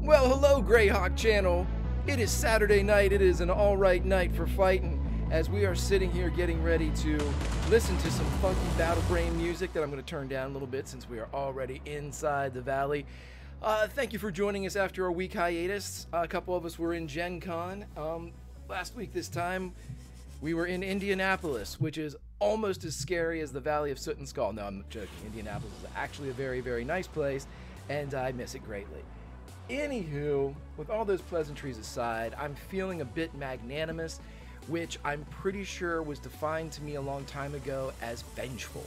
Well, hello Greyhawk channel. It is Saturday night. It is an all right night for fighting as we are sitting here getting ready to listen to some funky battle brain music that I'm going to turn down a little bit since we are already inside the valley. Thank you for joining us after our week hiatus. A couple of us were in Gen Con. Last week this time we were in Indianapolis, which is almost as scary as the Valley of Soot and Skull. No, I'm joking. Indianapolis is actually a very, very nice place and I miss it greatly. Anywho, with all those pleasantries aside, I'm feeling a bit magnanimous, which I'm pretty sure was defined to me a long time ago as vengeful.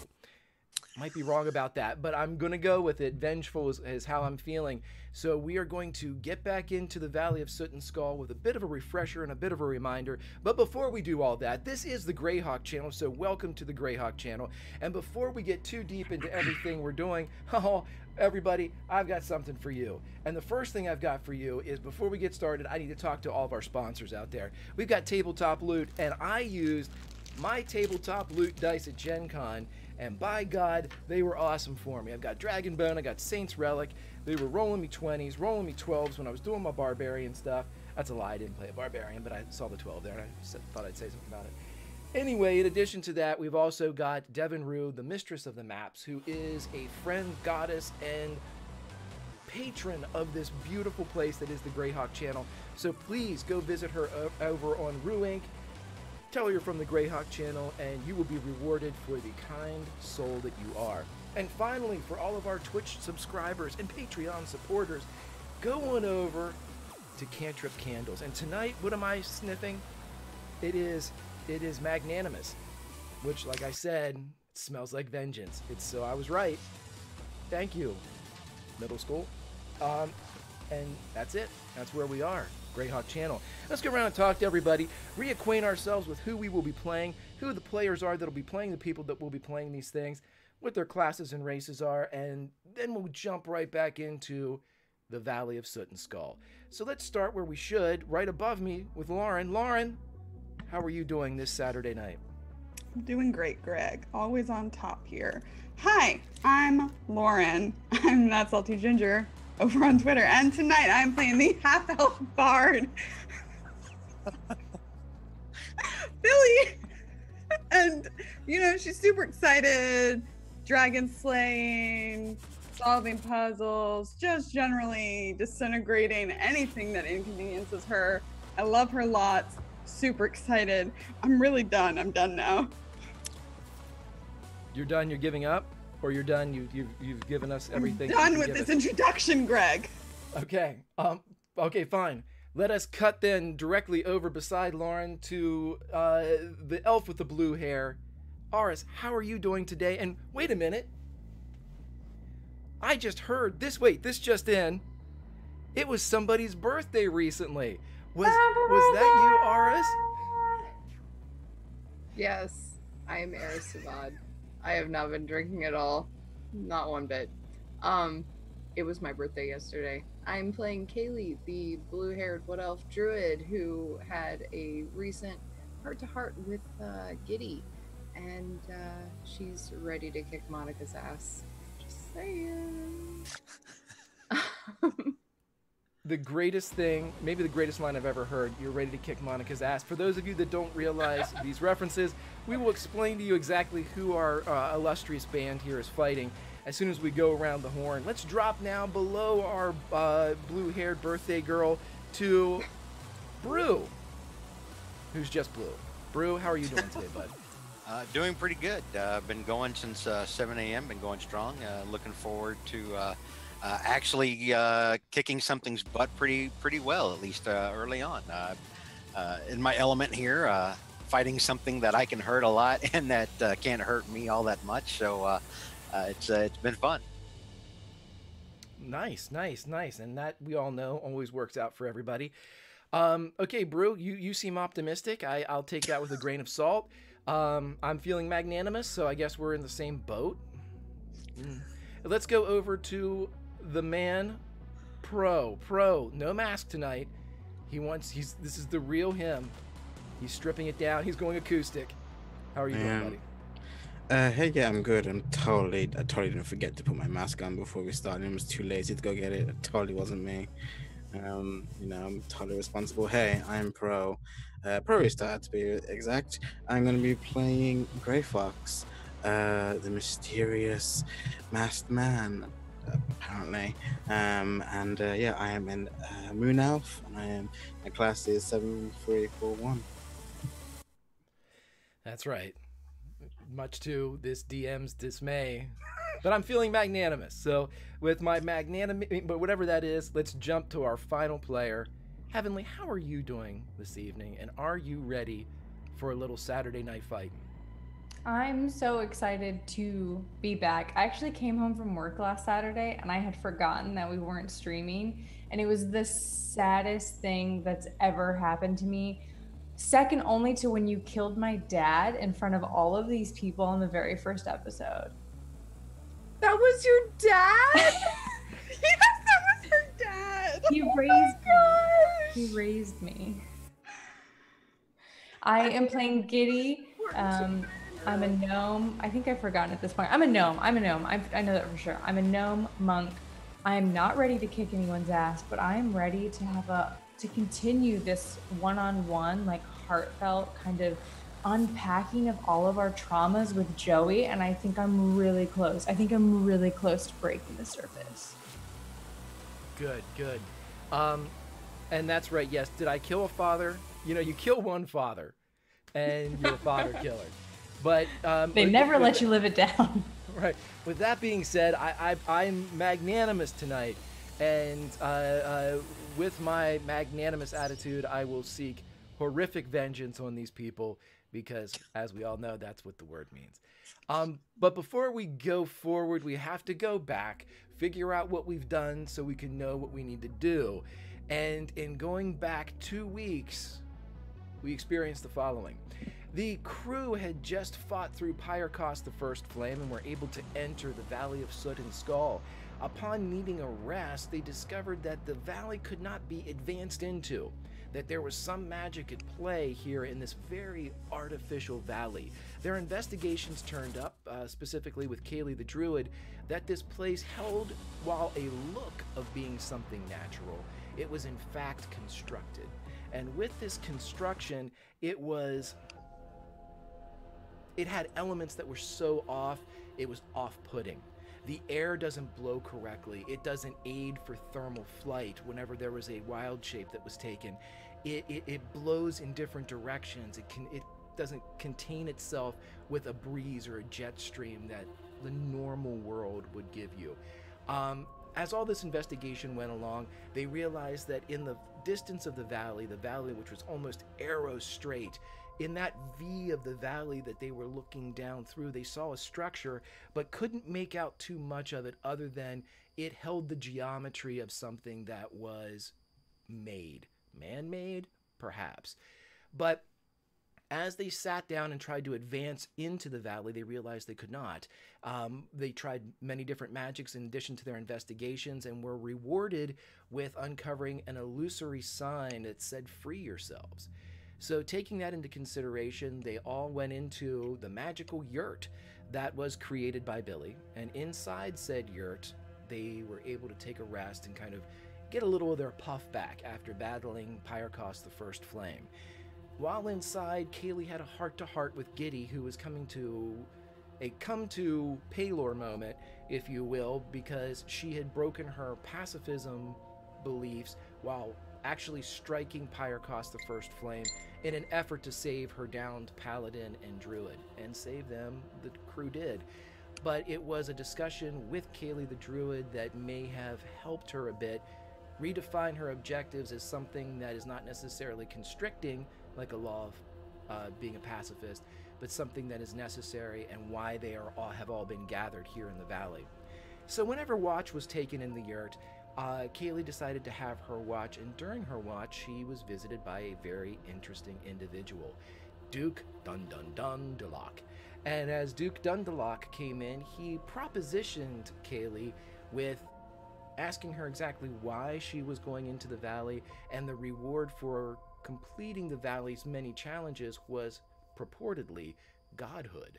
Might be wrong about that, but I'm going to go with it. Vengeful is how I'm feeling. So we are going to get back into the Valley of Soot and Skull with a bit of a refresher and a bit of a reminder. But before we do all that, this is the Greyhawk channel, so welcome to the Greyhawk channel. And before we get too deep into everything we're doing, oh, everybody, I've got something for you. And the first thing I've got for you is, before we get started, I need to talk to all of our sponsors out there. We've got Tabletop Loot, and I used my Tabletop Loot dice at Gen Con, and by God, they were awesome for me. I've got Dragon Bone, I got Saints Relic. They were rolling me 20s, rolling me 12s when I was doing my Barbarian stuff. That's a lie, I didn't play a Barbarian, but I saw the 12 there and I thought I'd say something about it. Anyway, in addition to that, we've also got Devin Rue, the mistress of the maps, who is a friend, goddess, and patron of this beautiful place that is the Greyhawk channel. So please go visit her over on Rue, Inc. Tell her you're from the Greyhawk channel, and you will be rewarded for the kind soul that you are. And finally, for all of our Twitch subscribers and Patreon supporters, go on over to Cantrip Candles. And tonight, what am I sniffing? It is Magnanimous, which, like I said, smells like vengeance. So I was right. Thank you, middle school. And that's it. That's where we are. Greyhawk channel. Let's get around and talk to everybody, reacquaint ourselves with who we will be playing, who the players are that'll be playing the people that will be playing these things, what their classes and races are, and then we'll jump right back into the Valley of Soot and Skull. So let's start where we should, right above me with Lauren. Lauren, how are you doing this Saturday night? I'm doing great, Greg. Always on top here. Hi, I'm Lauren. I'm not Salty Ginger over on Twitter, and tonight I'm playing the half-elf bard. Billy. And, you know, she's super excited. Dragon slaying, solving puzzles, just generally disintegrating anything that inconveniences her. I love her lots. Super excited. I'm really done. I'm done now. You're done. You're giving up, or you're done. You've given us everything. I'm done with this introduction, Greg. Okay. Okay. Fine. Let us cut then directly over beside Lauren to the elf with the blue hair. Aris, how are you doing today? And wait a minute. I just heard this. Wait, this just in. It was somebody's birthday recently. Was that you, Aris? Yes, I am Aris Savad. I have not been drinking at all, not one bit. It was my birthday yesterday. I'm playing Kaylee, the blue-haired wood elf druid who had a recent heart-to-heart with Giddy, and she's ready to kick Monica's ass. Just saying. The greatest thing, maybe the greatest line I've ever heard, you're ready to kick Monica's ass. For those of you that don't realize these references, we will explain to you exactly who our illustrious band here is fighting as soon as we go around the horn. Let's drop now below our blue-haired birthday girl to Rue, who's just blue. Rue, how are you doing today, bud? Doing pretty good. Been going since 7 a.m., been going strong. Looking forward to... actually kicking something's butt pretty well, at least early on. In my element here, fighting something that I can hurt a lot and that can't hurt me all that much. So it's been fun. Nice, nice, nice. And that, we all know, always works out for everybody. Okay, Brew, you seem optimistic. I'll take that with a grain of salt. I'm feeling magnanimous, so I guess we're in the same boat. Let's go over to... the man, Pro, no mask tonight. This is the real him. He's stripping it down. He's going acoustic. How are you doing, buddy? Hey, yeah, I'm good. I totally didn't forget to put my mask on before we started. I was too lazy to go get it. It totally wasn't me. You know, I'm totally responsible. Hey, I'm Pro. ProRestarter, to be exact. I'm going to be playing Gray Fox, the mysterious masked man. Apparently, yeah, I am in Moon Elf, and I am. My class is 7341. That's right. Much to this DM's dismay, but I'm feeling magnanimous. So, with my magnanimous, but whatever that is, let's jump to our final player. Heavenly, how are you doing this evening, and are you ready for a little Saturday night fight? I'm so excited to be back. I actually came home from work last Saturday and I had forgotten that we weren't streaming, and it was the saddest thing that's ever happened to me. Second only to when you killed my dad in front of all of these people on the very first episode. That was your dad? Yes, that was her dad. He raised me. I am playing Giddy. I'm a gnome. I think I've forgotten at this point. I'm a gnome. I know that for sure. I'm a gnome monk. I'm not ready to kick anyone's ass, but I'm ready to have to continue this one-on-one, like heartfelt kind of unpacking of all of our traumas with Joey. And I think I'm really close. I think I'm really close to breaking the surface. Good, good. And that's right. Yes. Did I kill a father? You know, you kill one father and you're a father killer. But they never let you live it down. Right. With that being said, I'm magnanimous tonight, and with my magnanimous attitude, I will seek horrific vengeance on these people because, as we all know, that's what the word means. But before we go forward, we have to go back, figure out what we've done so we can know what we need to do. And in going back 2 weeks, we experienced the following. The crew had just fought through Pyrocos the First Flame and were able to enter the Valley of Soot and Skull. Upon needing a rest, they discovered that the valley could not be advanced into, that there was some magic at play here in this very artificial valley. Their investigations turned up, specifically with Kaylee the Druid, that this place held, while a look of being something natural, it was in fact constructed. And with this construction, it was It had elements that were so off, it was off-putting. The air doesn't blow correctly. It doesn't aid for thermal flight whenever there was a wild shape that was taken. It blows in different directions. It doesn't contain itself with a breeze or a jet stream that the normal world would give you. As all this investigation went along, they realized that in the distance of the valley which was almost arrow straight, in that V of the valley that they were looking down through, they saw a structure, but couldn't make out too much of it other than it held the geometry of something that was made. Man-made? Perhaps. But as they sat down and tried to advance into the valley, they realized they could not. They tried many different magics in addition to their investigations and were rewarded with uncovering an illusory sign that said, "Free yourselves." So taking that into consideration, they all went into the magical yurt that was created by Billy. And inside said yurt, they were able to take a rest and kind of get a little of their puff back after battling Pyrocos the First Flame. While inside, Kaylee had a heart-to-heart with Giddy, who was coming to a come-to-Paylor moment, if you will, because she had broken her pacifism beliefs while actually striking Pyrocos the First Flame in an effort to save her downed paladin and druid. And save them, the crew did. But it was a discussion with Kaylee the druid that may have helped her a bit, redefine her objectives as something that is not necessarily constricting, like a law of being a pacifist, but something that is necessary and why they are all, have all been gathered here in the valley. So whenever watch was taken in the yurt, Kaylee decided to have her watch, and during her watch, she was visited by a very interesting individual, Duke Dundundundalock. And as Duke Dundalock came in, he propositioned Kaylee with asking her exactly why she was going into the valley, and the reward for completing the valley's many challenges was purportedly godhood.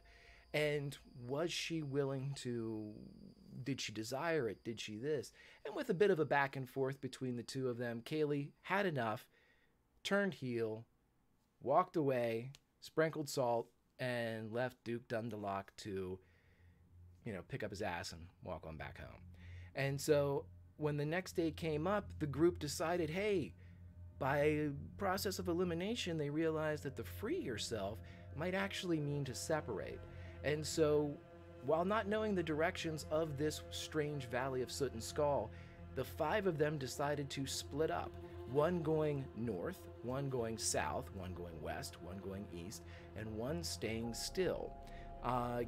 And was she willing to, did she desire it, did she this? And with a bit of a back and forth between the two of them, Kaylee had enough, turned heel, walked away, sprinkled salt, and left Duke Dundalock to, you know, pick up his ass and walk on back home. And so when the next day came up, the group decided, hey, by process of elimination, they realized that the free yourself might actually mean to separate. And so, while not knowing the directions of this strange Valley of Soot and Skull, the five of them decided to split up. One going north, one going south, one going west, one going east, and one staying still.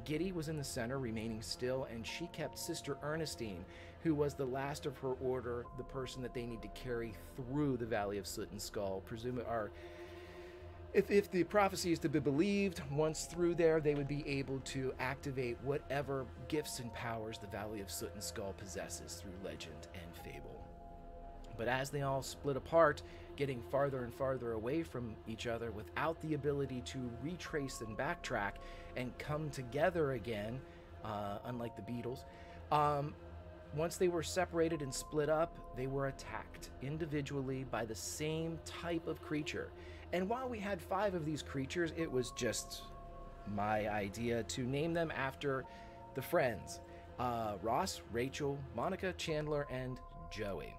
Giddy was in the center, remaining still, and she kept Sister Ernestine, who was the last of her order, the person that they need to carry through the Valley of Soot and Skull. If the prophecy is to be believed, once through there, they would be able to activate whatever gifts and powers the Valley of Soot and Skull possesses through legend and fable. But as they all split apart, getting farther and farther away from each other without the ability to retrace and backtrack and come together again, unlike the Beatles. Once they were separated and split up, they were attacked individually by the same type of creature. And while we had five of these creatures, it was just my idea to name them after the friends, Ross, Rachel, Monica, Chandler, and Joey.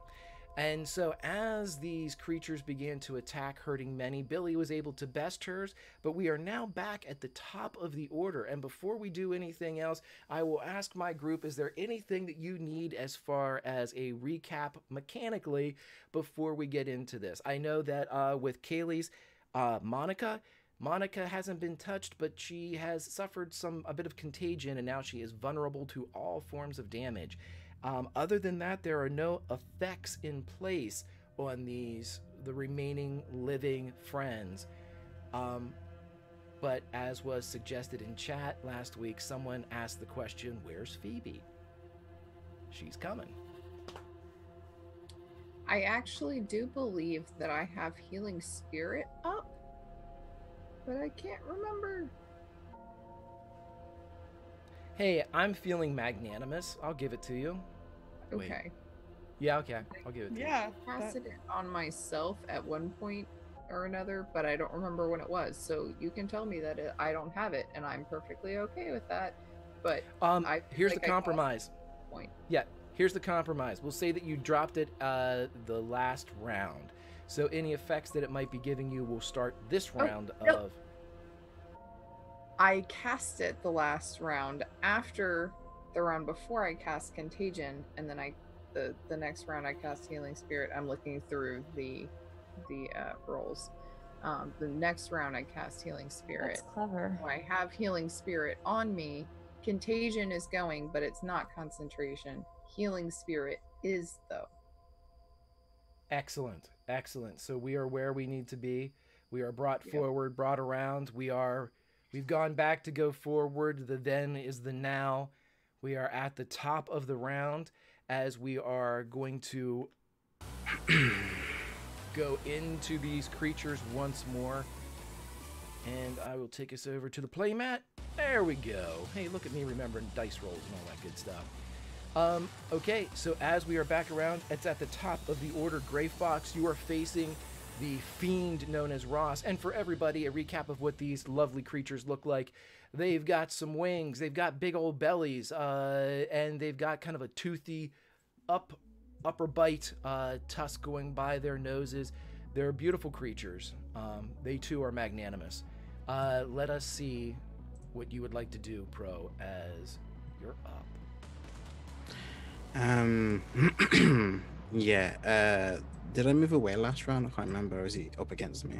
And so as these creatures began to attack, hurting many, Billy was able to best hers, but we are now back at the top of the order. And before we do anything else, I will ask my group, is there anything that you need as far as a recap mechanically before we get into this? I know that with Kaylee's Monica hasn't been touched, but she has suffered a bit of contagion, and now she is vulnerable to all forms of damage. Other than that, there are no effects in place on the remaining living friends. But as was suggested in chat last week, someone asked the question, where's Phoebe? She's coming. I actually do believe that I have Healing Spirit up, but I can't remember. Hey, I'm feeling magnanimous. I'll give it to you. Wait. Okay. Yeah, okay. I'll give it to you. Yeah. I casted it on myself at one point or another, but I don't remember when it was. So you can tell me that I don't have it, and I'm perfectly okay with that. But here's the compromise. Point. Yeah, here's the compromise. We'll say that you dropped it the last round. So any effects that it might be giving you will start this round of... I cast it the last round after the round before I cast Contagion, and then the next round I cast Healing Spirit. I'm looking through the rolls. The next round I cast Healing Spirit. That's clever. So I have Healing Spirit on me. Contagion is going, but it's not concentration. Healing Spirit is, though. Excellent. Excellent. So we are where we need to be. We are brought forward, brought around. We've gone back to go forward. The then is the now. We are at the top of the round as we are going to go into these creatures once more. And I will take us over to the playmat. There we go. Hey, look at me remembering dice rolls and all that good stuff. Okay, so as we are back around, it's at the top of the order. Gray Fox, you are facing the fiend known as Ross. And for everybody, a recap of what these lovely creatures look like. They've got some wings, they've got big old bellies, and they've got kind of a toothy upper bite tusk going by their noses. They're beautiful creatures. They too are magnanimous. Let us see what you would like to do, Pro, as you're up. Yeah, did I move away last round? I can't remember. Or is he up against me?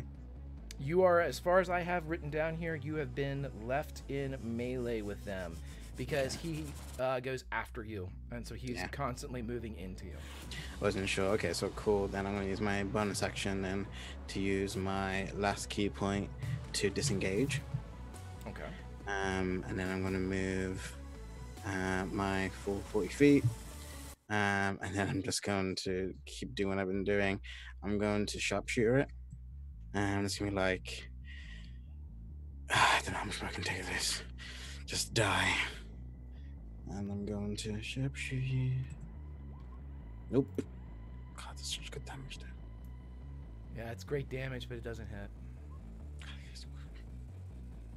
You are, as far as I have written down here, you have been left in melee with them because he goes after you, and so he's constantly moving into you. I wasn't sure. Okay, so cool. Then I'm going to use my bonus action then to use my last key point to disengage. Okay. And then I'm going to move my full 40 feet. And then I'm just going to keep doing what I've been doing. I'm going to sharpshooter it. And it's going to be like, I don't know how much more I can take of this. Just die. And I'm going to sharpshoot you. Nope. God, that's such good damage there. Yeah, it's great damage, but it doesn't hit.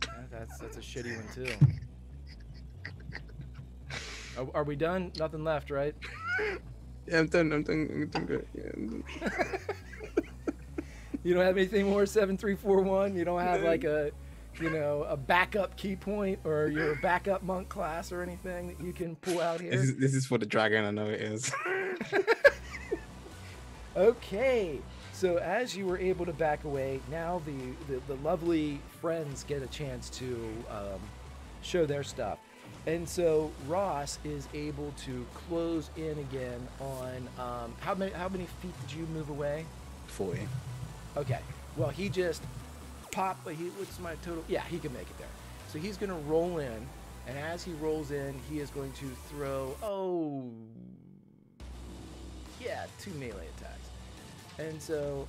Yeah, that's a shitty one, too. Are we done? Nothing left, right? Yeah, I'm done good. Yeah, I'm done. You don't have anything more? 7, 3, 4, 1? You don't have like a backup key point or your backup monk class or anything that you can pull out here? This is for the dragon, I know it is. Okay. So as you were able to back away, now the lovely friends get a chance to show their stuff. And so Ross is able to close in again on how many feet did you move away? 40. Okay. Well, he just popped. But what's my total? Yeah, he can make it there. So he's going to roll in, and as he rolls in, he is going to throw. Oh, yeah, 2 melee attacks. And so,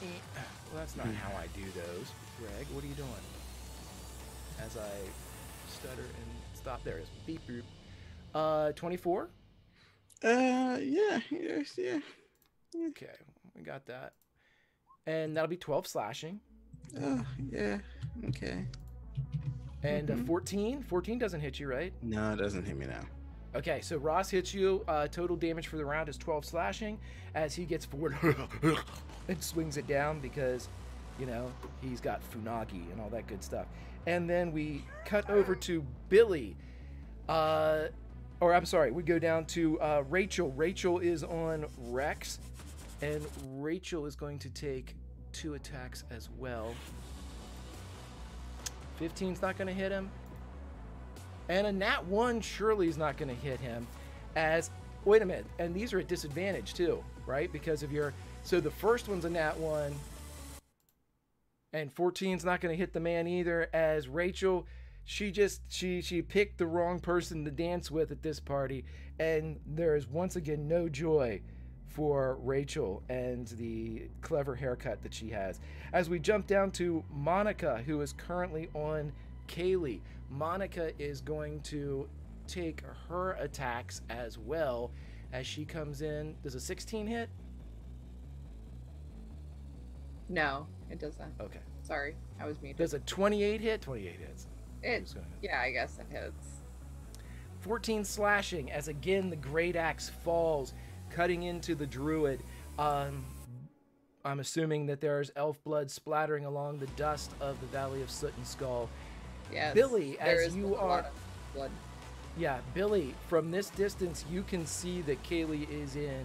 well, that's not how I do those, Greg. What are you doing? As I stutter and. Stop there. It's beep boop. 24? Yeah. Okay, we got that. And that'll be 12 slashing. Oh, yeah. Okay. And 14? 14 doesn't hit you, right? No, it doesn't hit me now. Okay, so Ross hits you. Total damage for the round is 12 slashing as he gets forward and swings it down because, he's got Funagi and all that good stuff. And then we cut over to Billy. We go down to Rachel. Rachel is on Rex. And Rachel is going to take 2 attacks as well. 15's not going to hit him. And a nat 1 surely is not going to hit him. Wait a minute. And these are at disadvantage too, right? Because of your... So the first one's a nat 1. And 14's not going to hit the man either, as Rachel, she picked the wrong person to dance with at this party, and there is once again no joy for Rachel and the clever haircut that she has. As we jump down to Monica, who is currently on Kaylee. Monica is going to take her attacks as well as she comes in. Does a 16 hit? No, it does not. Okay. Sorry, I was muted. Does a 28 hit? 28 hits. It, yeah, I guess it hits. 14 slashing, as again the great axe falls, cutting into the druid. I'm assuming that there's elf blood splattering along the dust of the Valley of Soot and Skull. Yes, Billy, as you are... blood. Yeah, Billy, from this distance, you can see that Kaylee is in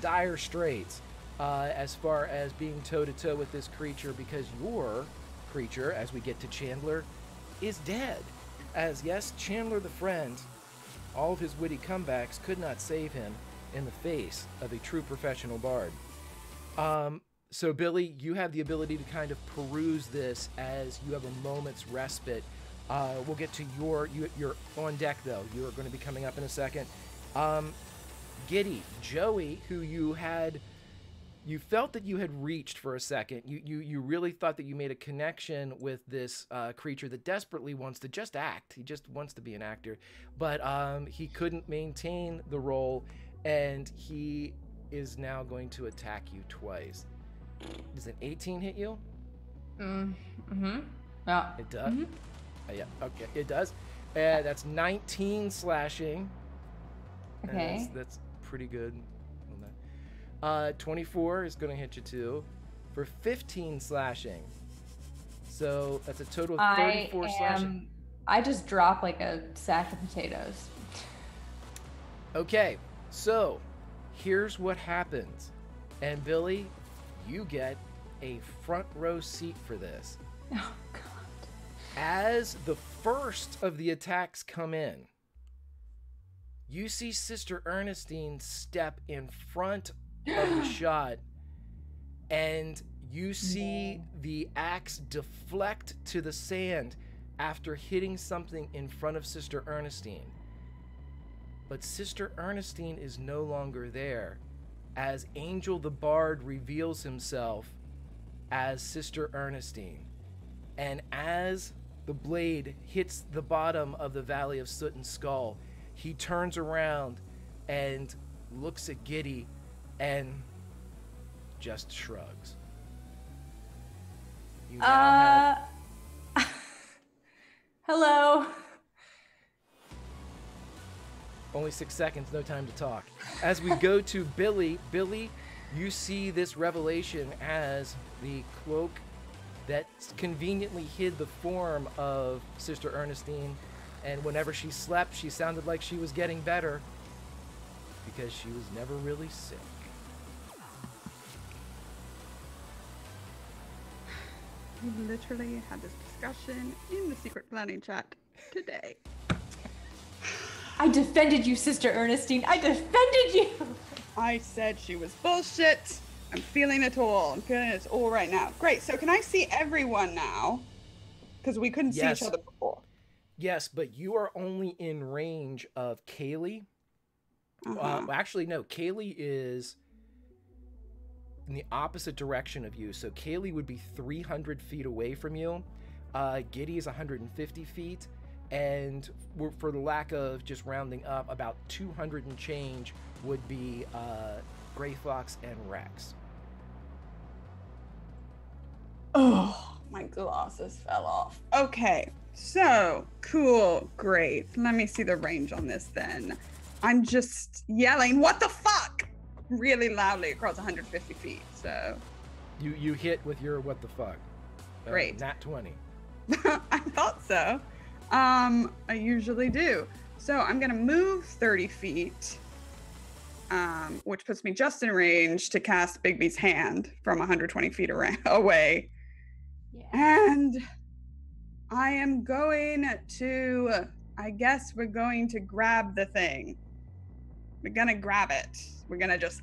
dire straits as far as being toe-to-toe with this creature, because your creature, as we get to Chandler, is dead. As, yes, Chandler the Friend, all of his witty comebacks could not save him in the face of a true professional bard. So Billy, you have the ability to kind of peruse this as you have a moment's respite. We'll get to your on deck though. You are going to be coming up in a second. Giddy, Joey, who you felt that you had reached for a second. You really thought that you made a connection with this creature that desperately wants to just act. He just wants to be an actor, but he couldn't maintain the role, and he is now going to attack you twice. Does an 18 hit you? Mm-hmm. Yeah. It does? Mm-hmm. Yeah, okay, it does. That's 19 slashing. Okay. That's pretty good. 24 is going to hit you too for 15 slashing. So that's a total of 34 slashing. I just dropped like a sack of potatoes. Okay, so... here's what happens, and Billy, you get a front row seat for this. Oh, God. As the first of the attacks come in, you see Sister Ernestine step in front of the shot, and you see the axe deflect to the sand after hitting something in front of Sister Ernestine. But Sister Ernestine is no longer there, as Angel the Bard reveals himself as Sister Ernestine. And as the blade hits the bottom of the Valley of Soot and Skull, he turns around and looks at Giddy and just shrugs. You now have... Hello. Only 6 seconds, no time to talk. As we go to Billy, Billy, you see this revelation as the cloak that conveniently hid the form of Sister Ernestine, and whenever she slept, she sounded like she was getting better because she was never really sick. We literally had this discussion in the secret planning chat today. I defended you, Sister Ernestine. I defended you. I said she was bullshit. I'm feeling it all. I'm feeling it all right now. Great. So can I see everyone now? Because we couldn't see each other before. Yes, but you are only in range of Kaylee. Actually, no. Kaylee is in the opposite direction of you. So Kaylee would be 300 feet away from you. Giddy is 150 feet. And for the lack of just rounding up, about 200 and change would be Gray Fox and Rex. Oh, my glasses fell off. Okay, so cool, great. Let me see the range on this then. I'm just yelling, what the fuck? Really loudly across 150 feet, so. You hit with your what the fuck. Great. Nat 20. I thought so. I usually do. So I'm going to move 30 feet, which puts me just in range to cast Bigby's Hand from 120 feet away. Yeah. And I am going to, I guess we're going to grab the thing. We're going to grab it. We're going to just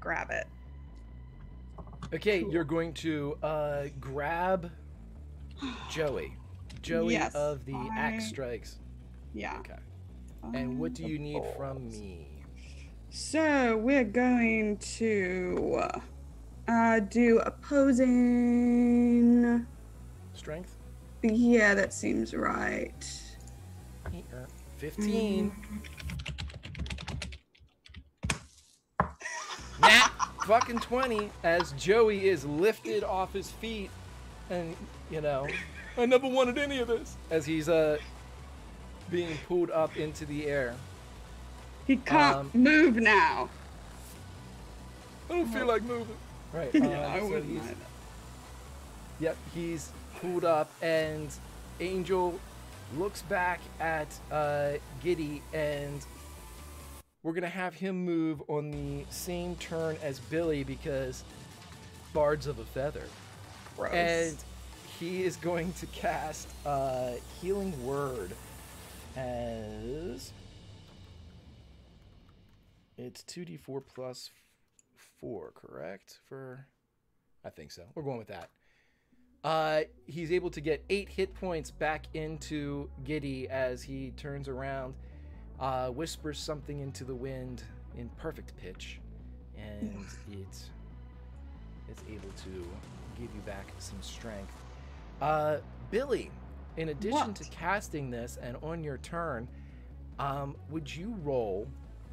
grab it. Okay, cool. You're going to grab Joey. Joey yes, of the axe strikes. Yeah. Okay. And what do you need from me? So we're going to do opposing strength. Yeah, that seems right. 15. Nat fucking 20 as Joey is lifted off his feet and, you know, I never wanted any of this. As he's being pulled up into the air. He can't move now. I don't feel like moving. Right. Yeah, I wouldn't either. Yep, he's pulled up and Angel looks back at Giddy, and we're going to have him move on the same turn as Billy because Bards of a Feather. Gross. And he is going to cast Healing Word as it's 2d4 plus 4, correct? For I think so. We're going with that. He's able to get 8 hit points back into Giddy as he turns around, whispers something into the wind in perfect pitch, and it's able to give you back some strength. Billy, in addition to casting this and on your turn, would you roll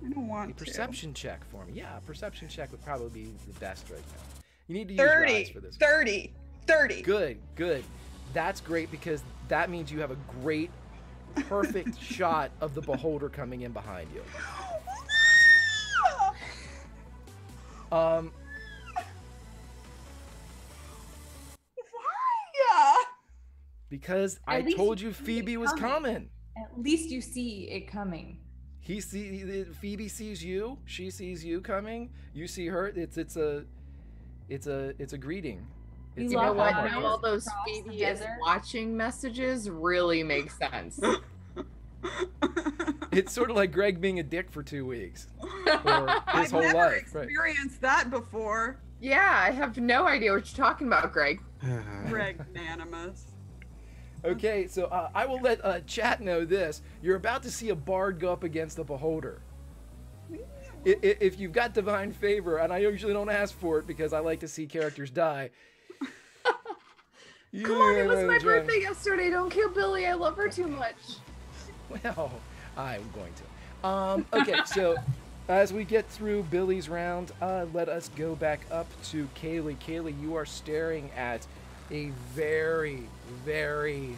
a perception check for me? Yeah, a perception check would probably be the best right now. You need to use Ross for this. 30. Good, good. That's great because that means you have a great, perfect shot of the beholder coming in behind you. Why? Because I told you Phoebe was coming. At least you see it coming. Phoebe sees you. She sees you coming. You see her. It's a greeting. You know what? Now all those Phoebe is watching messages really make sense. It's sort of like Greg being a dick for 2 weeks, or his whole life. I've never experienced that before. Yeah, I have no idea what you're talking about, Greg. Magnanimous. Okay, so I will let chat know this. You're about to see a bard go up against a beholder. If you've got divine favor, and I usually don't ask for it because I like to see characters die. Come on, it was my birthday yesterday. Don't kill Billy. I love her too much. Well, I'm going to. Okay, so as we get through Billy's round, let us go back up to Kaylee. Kaylee, you are staring at a very, very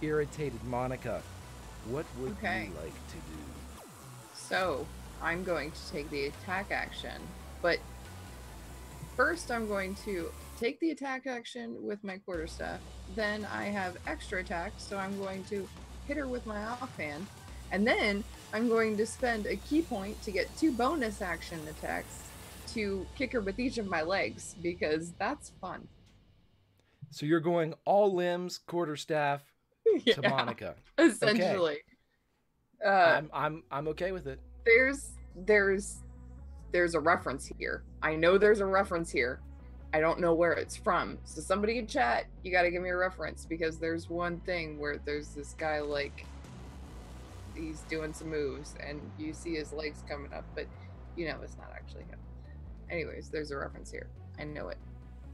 irritated Monica. What would you like to do? So I'm going to take the attack action, but first I'm going to take the attack action with my quarterstaff. Then I have extra attack, so I'm going to hit her with my offhand. And then I'm going to spend a key point to get 2 bonus action attacks to kick her with each of my legs, because that's fun. So you're going all limbs, quarterstaff to Monica. Essentially. Okay. I'm okay with it. There's a reference here. I know there's a reference here. I don't know where it's from. So somebody in chat, you gotta give me a reference, because there's one thing where there's this guy, like, he's doing some moves and you see his legs coming up, but you know it's not actually him. Anyways, there's a reference here. I know it.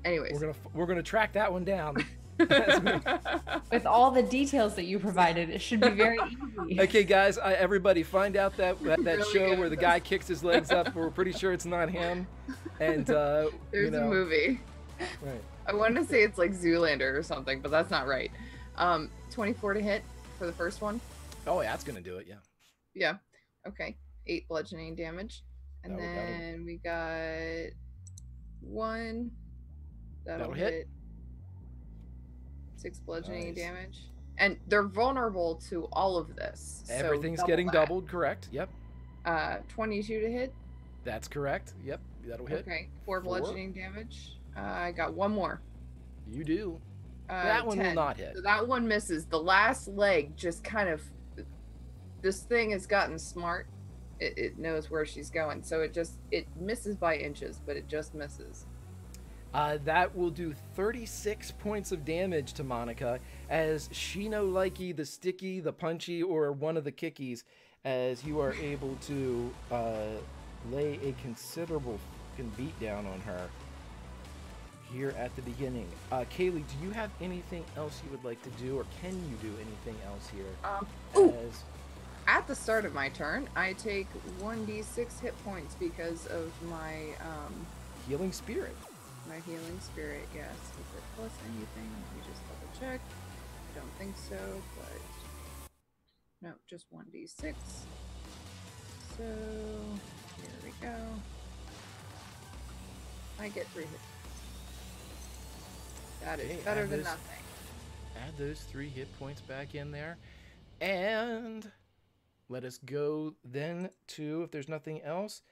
Anyways, we're gonna track that one down. With all the details that you provided, it should be very easy. Okay, guys, everybody, find out that really show where the guy kicks his legs up. We're pretty sure it's not him. And there's a movie. Right. I want to say it's like Zoolander or something, but that's not right. 24 to hit for the first one. Oh, yeah, that's gonna do it. Yeah. Yeah. Okay. 8 bludgeoning damage, and then we got 1. That'll hit. 6 bludgeoning damage, and they're vulnerable to all of this. Everything's so doubled, correct? Yep. 22 to hit. That's correct. Yep, that'll hit. Okay, 4 bludgeoning damage. I got 1 more. You do. That one 10. Will not hit. So that one misses. The last leg just kind of. This thing has gotten smart. It knows where she's going, so it misses by inches, but it just misses. That will do 36 points of damage to Monica as Shino Likey, the sticky, the punchy, or one of the kickies, as you are able to lay a considerable beat down on her here at the beginning. Kaylee, do you have anything else you would like to do, or can you do anything else here? At the start of my turn, I take 1d6 hit points because of my Healing Spirit. My Healing Spirit, yes. Is it plus anything? Let me just double check. I don't think so, but... No, just 1d6. So, here we go. I get 3 hit points. That is better than nothing. Add those 3 hit points back in there. And let us go then to, if there's nothing else,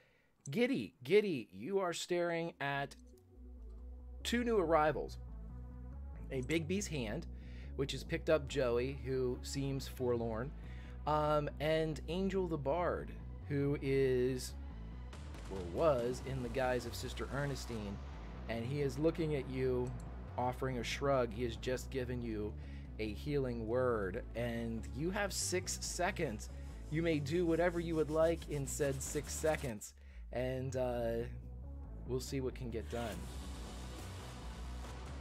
Giddy. Giddy, you are staring at 2 new arrivals. A Bigby's Hand, which has picked up Joey, who seems forlorn, and Angel the Bard, who is, or was, in the guise of Sister Ernestine, and he is looking at you, offering a shrug. He has just given you a healing word, and you have 6 seconds. You may do whatever you would like in said 6 seconds, and we'll see what can get done.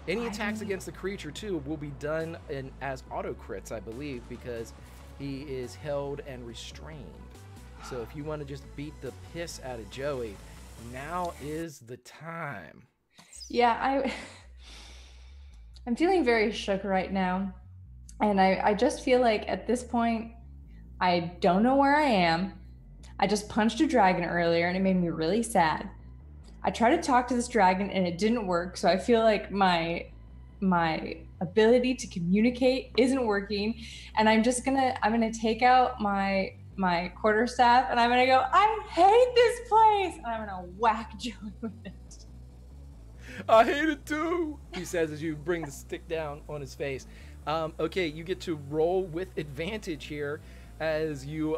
Any attacks against the creature, too, will be done in, as auto crits, I believe, because he is held and restrained. So if you want to just beat the piss out of Joey, now is the time. Yeah, I'm feeling very shook right now. And I just feel like at this point, I don't know where I am. I just punched a dragon earlier, and it made me really sad. I tried to talk to this dragon and it didn't work, so I feel like my ability to communicate isn't working, and I'm gonna take out my quarterstaff and I'm gonna go, I hate this place, and I'm gonna whack Joey with it. I hate it too, he says as you bring the stick down on his face. Okay, you get to roll with advantage here as you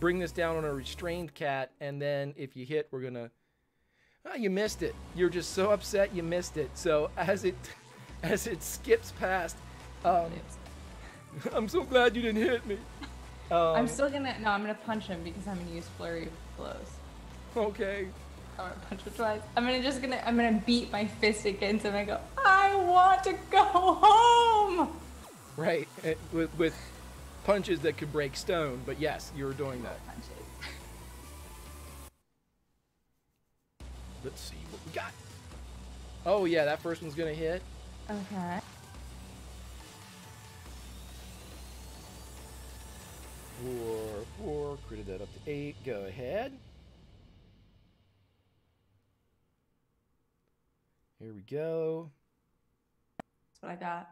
bring this down on a restrained cat, and then if you hit, we're gonna... Oh, you missed it. You're just so upset you missed it. So as it skips past, I'm so glad you didn't hit me. I'm gonna punch him because I'm gonna use flurry of blows. Okay. I'm gonna punch him twice. I'm gonna beat my fist against him and go, I want to go home. Right, with punches that could break stone, but yes, you're doing that. Punches. Let's see what we got. Oh yeah, that first one's gonna hit. Okay. Four, critted that up to 8, go ahead. Here we go. That's what I got.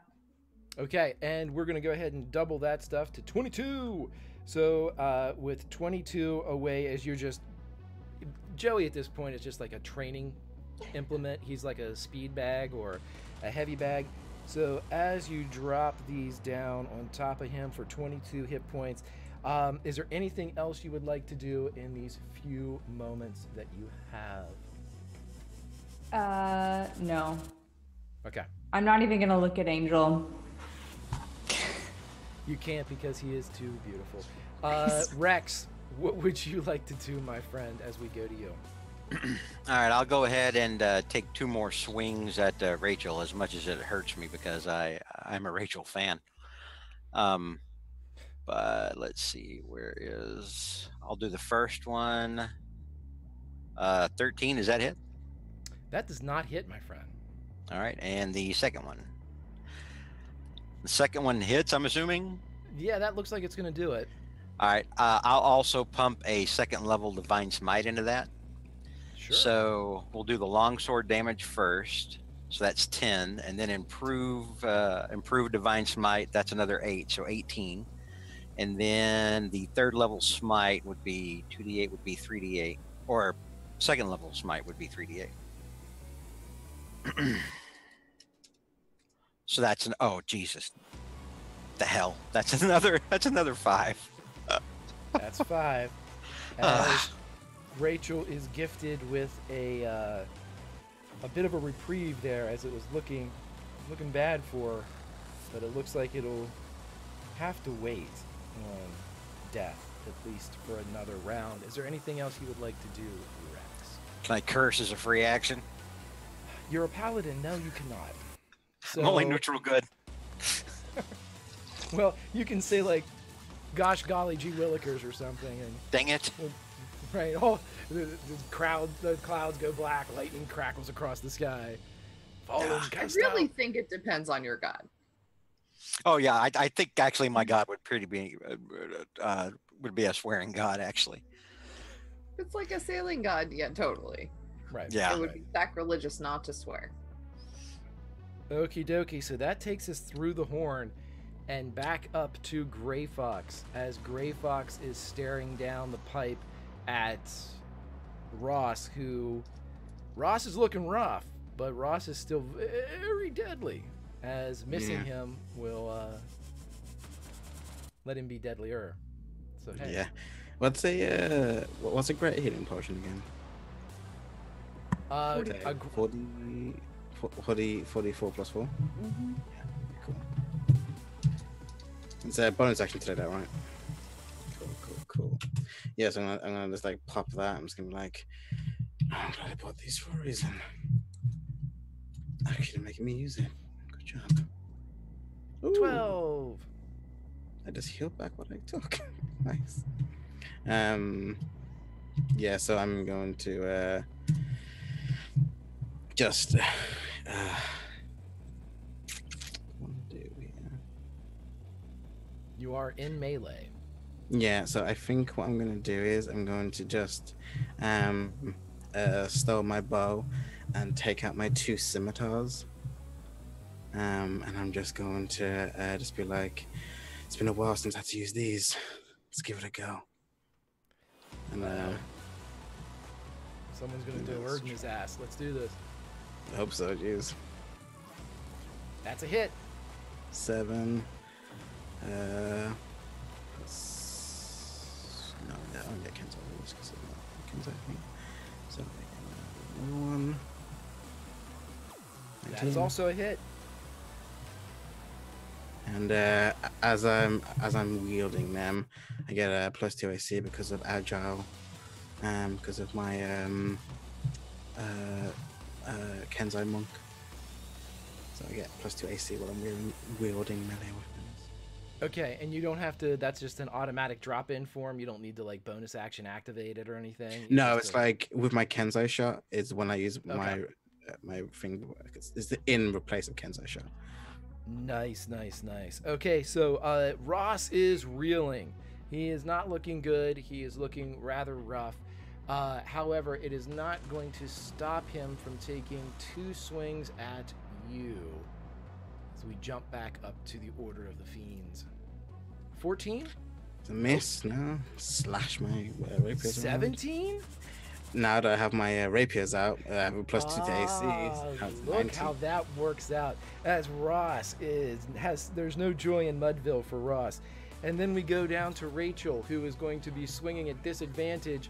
Okay, and we're going to go ahead and double that stuff to 22. So with 22 away, as you're just... Joey at this point is just like a training implement. He's like a speed bag or a heavy bag. So as you drop these down on top of him for 22 hit points, is there anything else you would like to do in these few moments that you have? No. Okay. I'm not even going to look at Angel. You can't, because he is too beautiful. Rex, what would you like to do, my friend, as we go to you? All right, I'll go ahead and take 2 more swings at Rachel, as much as it hurts me because I'm a Rachel fan. But let's see, where is... I'll do the first one. 13, is that hit? That does not hit, my friend. All right, and the second one. The second one hits, I'm assuming? Yeah, that looks like it's going to do it. All right. I'll also pump a 2nd level Divine Smite into that. Sure. So we'll do the longsword damage first. So that's 10. And then improve Divine Smite. That's another 8, so 18. And then the 3rd level Smite would be 2d8 would be 3d8. Or 2nd level Smite would be 3d8. So that's an, oh Jesus, the hell! That's another 5. That's 5. Rachel is gifted with a bit of a reprieve there, as it was looking bad for her, but it looks like it'll have to wait on death at least for another round. Is there anything else you would like to do, Rex? Can I curse as a free action? You're a paladin. No, you cannot. So, I'm only neutral good. Well, you can say like, gosh golly gee willikers or something. And, dang it. right? Oh, the clouds go black, lightning crackles across the sky. I really think it depends on your god. Oh yeah, I think actually my god would be a swearing god actually. It's like a sailing god, yeah, totally. Right. Yeah. It would be sacrilegious not to swear. Okie dokie. So that takes us through the horn and back up to Gray Fox, as Gray Fox is staring down the pipe at Ross, who Ross is looking rough, but Ross is still very deadly, as missing him will let him be deadlier. So hey. Yeah. What's a great healing potion again? 44 plus 4. Mm-hmm. Yeah, cool. It's a bonus action to do that, right? Cool. Yeah, so I'm gonna just like pop that. I'm just gonna be like, oh, I'm glad I bought these for a reason. Actually, making me use it. Good job. Ooh, 12. I just healed back what I took. Nice. Yeah, so I'm going to just what do I do here? You are in melee. Yeah, so I think what I'm gonna do is I'm going to just stow my bow and take out my two scimitars. And I'm just going to just be like, it's been a while since I had to use these. Let's give it a go. And someone's gonna do a word in his ass. Let's do this. I hope so, jeez. That's a hit. 7. No, that one that cancels this because of that cancels, I think. So another one. 19. That is also a hit. And as I'm wielding them, I get a plus 2 AC because of agile, because of my Kenzai monk. So I get plus 2 AC while I'm wielding melee weapons. Okay, and you don't have to. That's just an automatic drop-in form. You don't need to like bonus action activate it or anything. No, it's like with my Kenzai shot. It's when I use my thing. It's the in replace of Kenzai shot. Nice. Okay, so Ross is reeling. He is not looking good. He is looking rather rough. However, it is not going to stop him from taking 2 swings at you. So we jump back up to the Order of the Fiends. 14? It's a miss. No. Slash my rapier. 17? Now that I have my rapiers out, I have a plus 2 to AC. Look 19. How that works out. As Ross there's no joy in Mudville for Ross. And then we go down to Rachel, who is going to be swinging at disadvantage.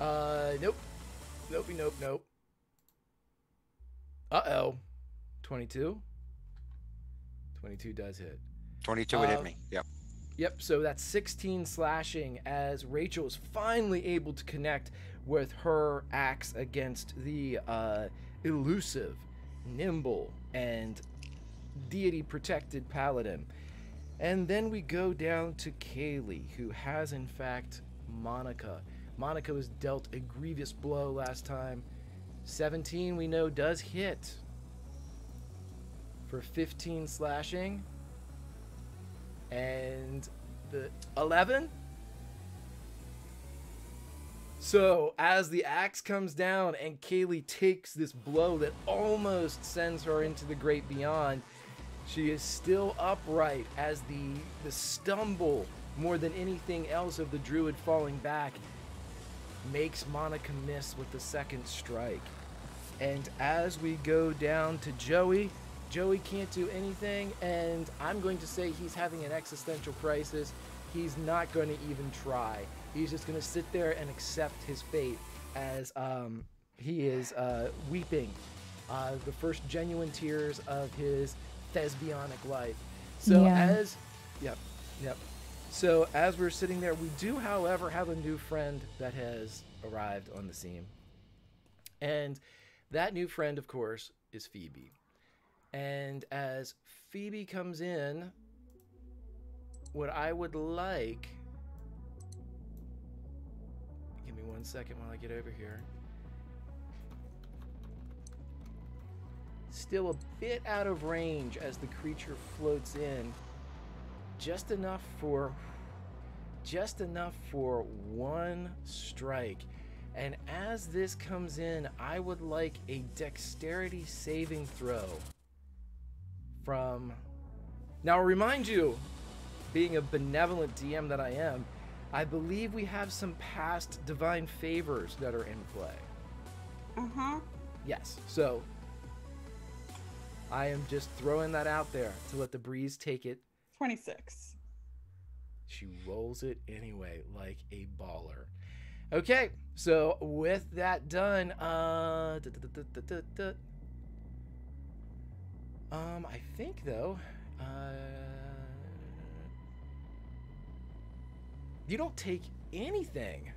Nope. Uh-oh. 22? 22 does hit. 22 would hit me, yep. Yep, so that's 16 slashing, as Rachel is finally able to connect with her axe against the elusive, nimble, and deity-protected paladin. And then we go down to Kaylee, who has, in fact, Monica. Monica was dealt a grievous blow last time. 17, we know, does hit for 15 slashing. And the 11. So as the axe comes down and Kaylee takes this blow that almost sends her into the great beyond, she is still upright as the stumble, more than anything else, of the druid falling back makes Monica miss with the second strike. And as we go down to Joey can't do anything, and I'm going to say he's having an existential crisis. He's not going to even try. He's just going to sit there and accept his fate as he is weeping the first genuine tears of his thespianic life. So So as we're sitting there, we do, however, have a new friend that has arrived on the scene. And that new friend, of course, is Phoebe. And as Phoebe comes in, what I would like me one second while I get over here. Still a bit out of range as the creature floats in. Just enough for one strike. And as this comes in, I would like a dexterity saving throw from... Now I'll remind you, being a benevolent DM that I am, I believe we have some past divine favors that are in play. Mm-hmm. Yes, so I am just throwing that out there to let the breeze take it. 26. She rolls it anyway like a baller. Okay, so with that done, I think though, you don't take anything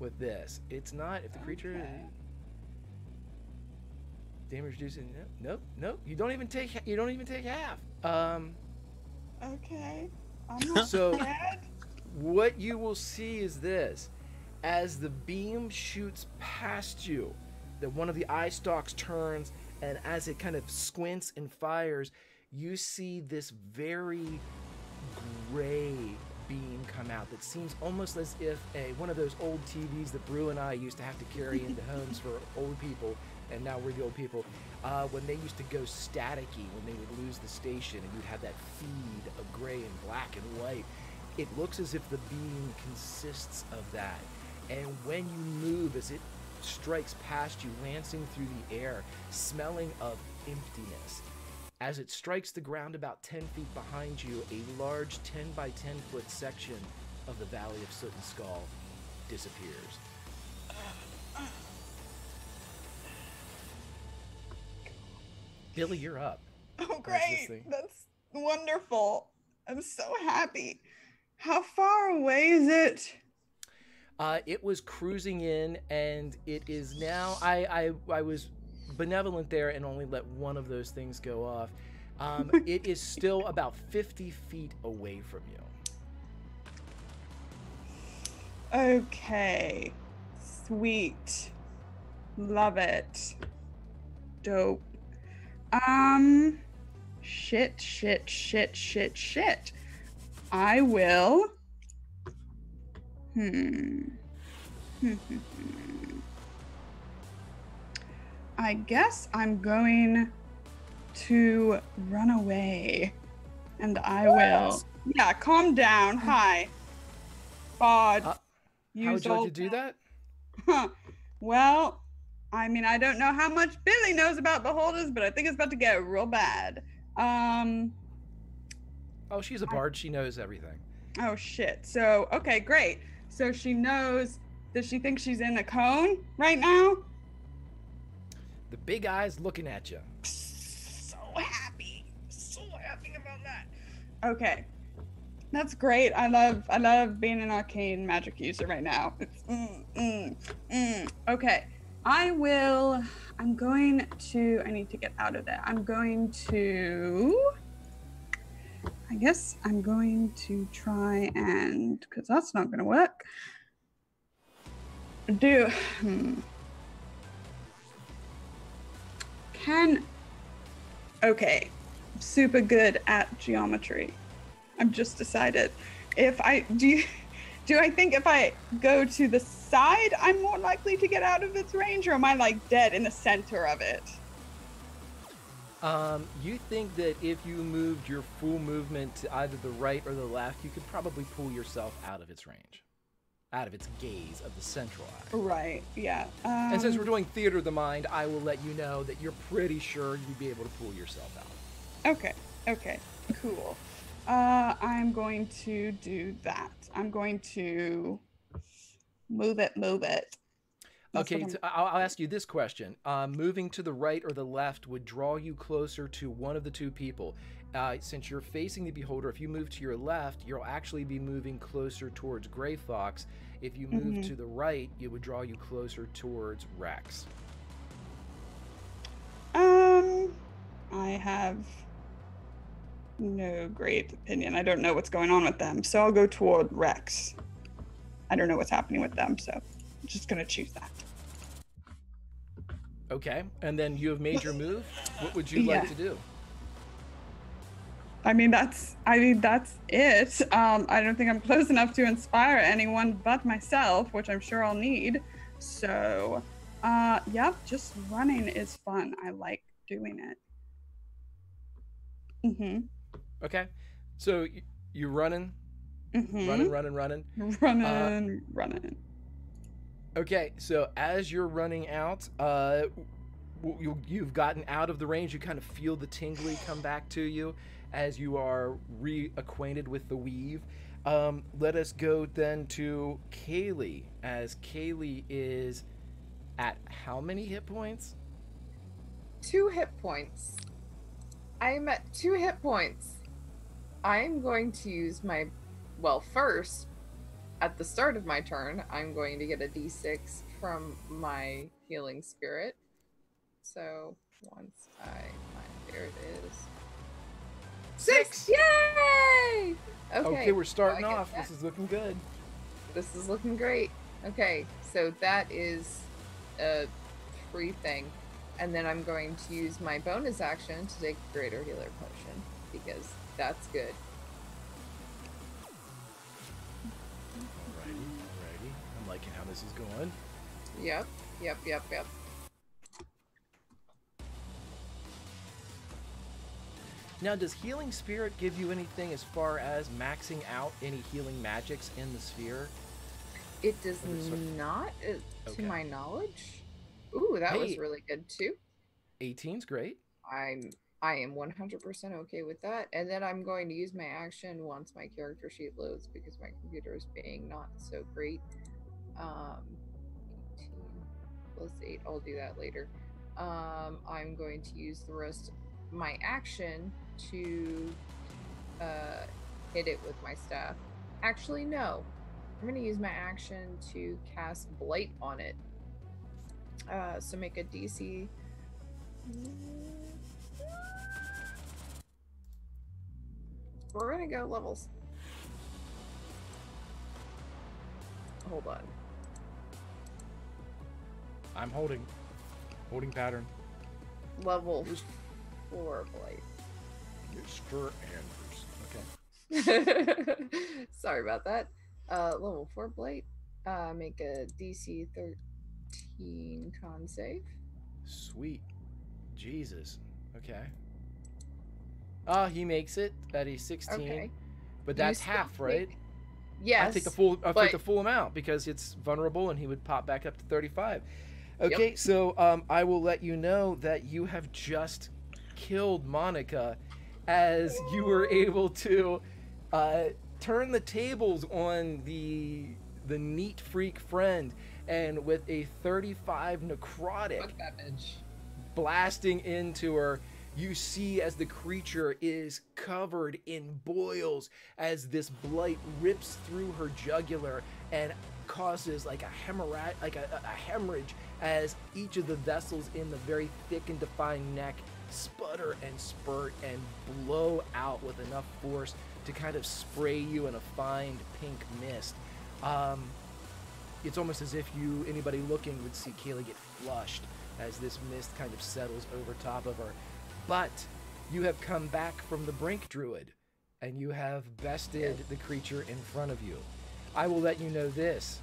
with this. It's not if the creature damage reducing. Nope. You don't even take half. Okay. I'm not so bad. What you will see is this. As the beam shoots past you, that one of the eye stalks turns, and as it kind of squints and fires, you see this very gray beam come out that seems almost as if one of those old TVs that Brew and I used to have to carry into homes for old people, and now we're the old people, when they used to go staticky, when they would lose the station and you'd have that feed of gray and black and white. It looks as if the beam consists of that. And when you move, as it strikes past you, lancing through the air, smelling of emptiness. As it strikes the ground about 10 feet behind you, a large 10 by 10 foot section of the Valley of Soot and Skull disappears. Billy, you're up. Oh, great. That's wonderful. I'm so happy. How far away is it? It was cruising in, and it is now... I was benevolent there and only let one of those things go off. It is still about 50 feet away from you. Okay. Sweet. Love it. Dope. Shit. I will. I guess I'm going to run away, and I will. Yeah, calm down. Hi, Bod. How would you like to do that? Huh. Well, I mean, I don't know how much Billy knows about beholders, but I think it's about to get real bad. Oh, she's a bard. She knows everything. Oh, shit. So, okay, great. So she knows. Does she think she's in a cone right now? The big eye's looking at you. So happy. So happy about that. Okay. That's great. I love being an arcane magic user right now. It's Okay. I need to get out of there. I guess I'm going to try and, because that's not going to work, okay, super good at geometry. I've just decided. Do I think if I go to the side, I'm more likely to get out of its range, or am I like dead in the center of it? You think that if you moved your full movement to either the right or the left, you could probably pull yourself out of its range, out of its gaze of the central eye. Right, yeah. And since we're doing theater of the mind, I will let you know that you're pretty sure you'd be able to pull yourself out. Okay, cool. I'm going to do that. I'm going to move it. Okay, so I'll ask you this question. Moving to the right or the left would draw you closer to one of the two people. Since you're facing the beholder, if you move to your left, you'll actually be moving closer towards Gray Fox. If you move to the right, it would draw you closer towards Rex. I have no great opinion. I don't know what's going on with them, so I'll go toward Rex. I don't know what's happening with them, so... I'm just gonna choose that. Okay, and then you have made your move. What would you like to do? I mean that's it. I don't think I'm close enough to inspire anyone but myself, which I'm sure I'll need. So, yeah, just running is fun. I like doing it. Mm-hmm. Okay, so you're running, mm-hmm. running. Okay, so as you're running out, you've gotten out of the range. You kind of feel the tingly come back to you as you are reacquainted with the weave. Let us go then to Kaylee, as Kaylee is at how many hit points? 2 hit points. I'm at 2 hit points. I'm going to use my, well, first, at the start of my turn, I'm going to get a d6 from my healing spirit. So once I find, here it is. 6! Yay! Okay, we're starting off. This is looking good. This is looking great. Okay, so that is a free thing. And then I'm going to use my bonus action to take Greater Healer Potion, because that's good. Alrighty, alrighty. I'm liking how this is going. Yep, yep, yep, yep. Now, does Healing Spirit give you anything as far as maxing out any healing magics in the sphere? It does not, to my knowledge. Ooh, that was really good, too. 18's great. I am 100% okay with that. And then I'm going to use my action once my character sheet loads, because my computer is being not so great. 18 plus 8, I'll do that later. I'm going to use the rest of my action to hit it with my staff. Actually, no. I'm going to use my action to cast Blight on it. So make a DC. We're going to go levels. Hold on. I'm holding. Holding pattern. Level 4 Blight. Mr. Anders. Okay. Sorry about that. Level 4 Blight. Make a DC 13 con save. Sweet. Jesus. Okay. He makes it at a 16. Okay. But that's half, right? Yes. I take the full amount because it's vulnerable and he would pop back up to 35. Okay, yep. So I will let you know that you have just killed Monica as you were able to turn the tables on the neat freak friend, and with a 35 necrotic blasting into her, you see as the creature is covered in boils as this blight rips through her jugular and causes like a hemorrhage as each of the vessels in the very thick and defined neck sputter and spurt and blow out with enough force to kind of spray you in a fine pink mist. It's almost as if anybody looking would see Kaylee get flushed as this mist kind of settles over top of her. But you have come back from the brink, Druid, and you have bested the creature in front of you. I will let you know this.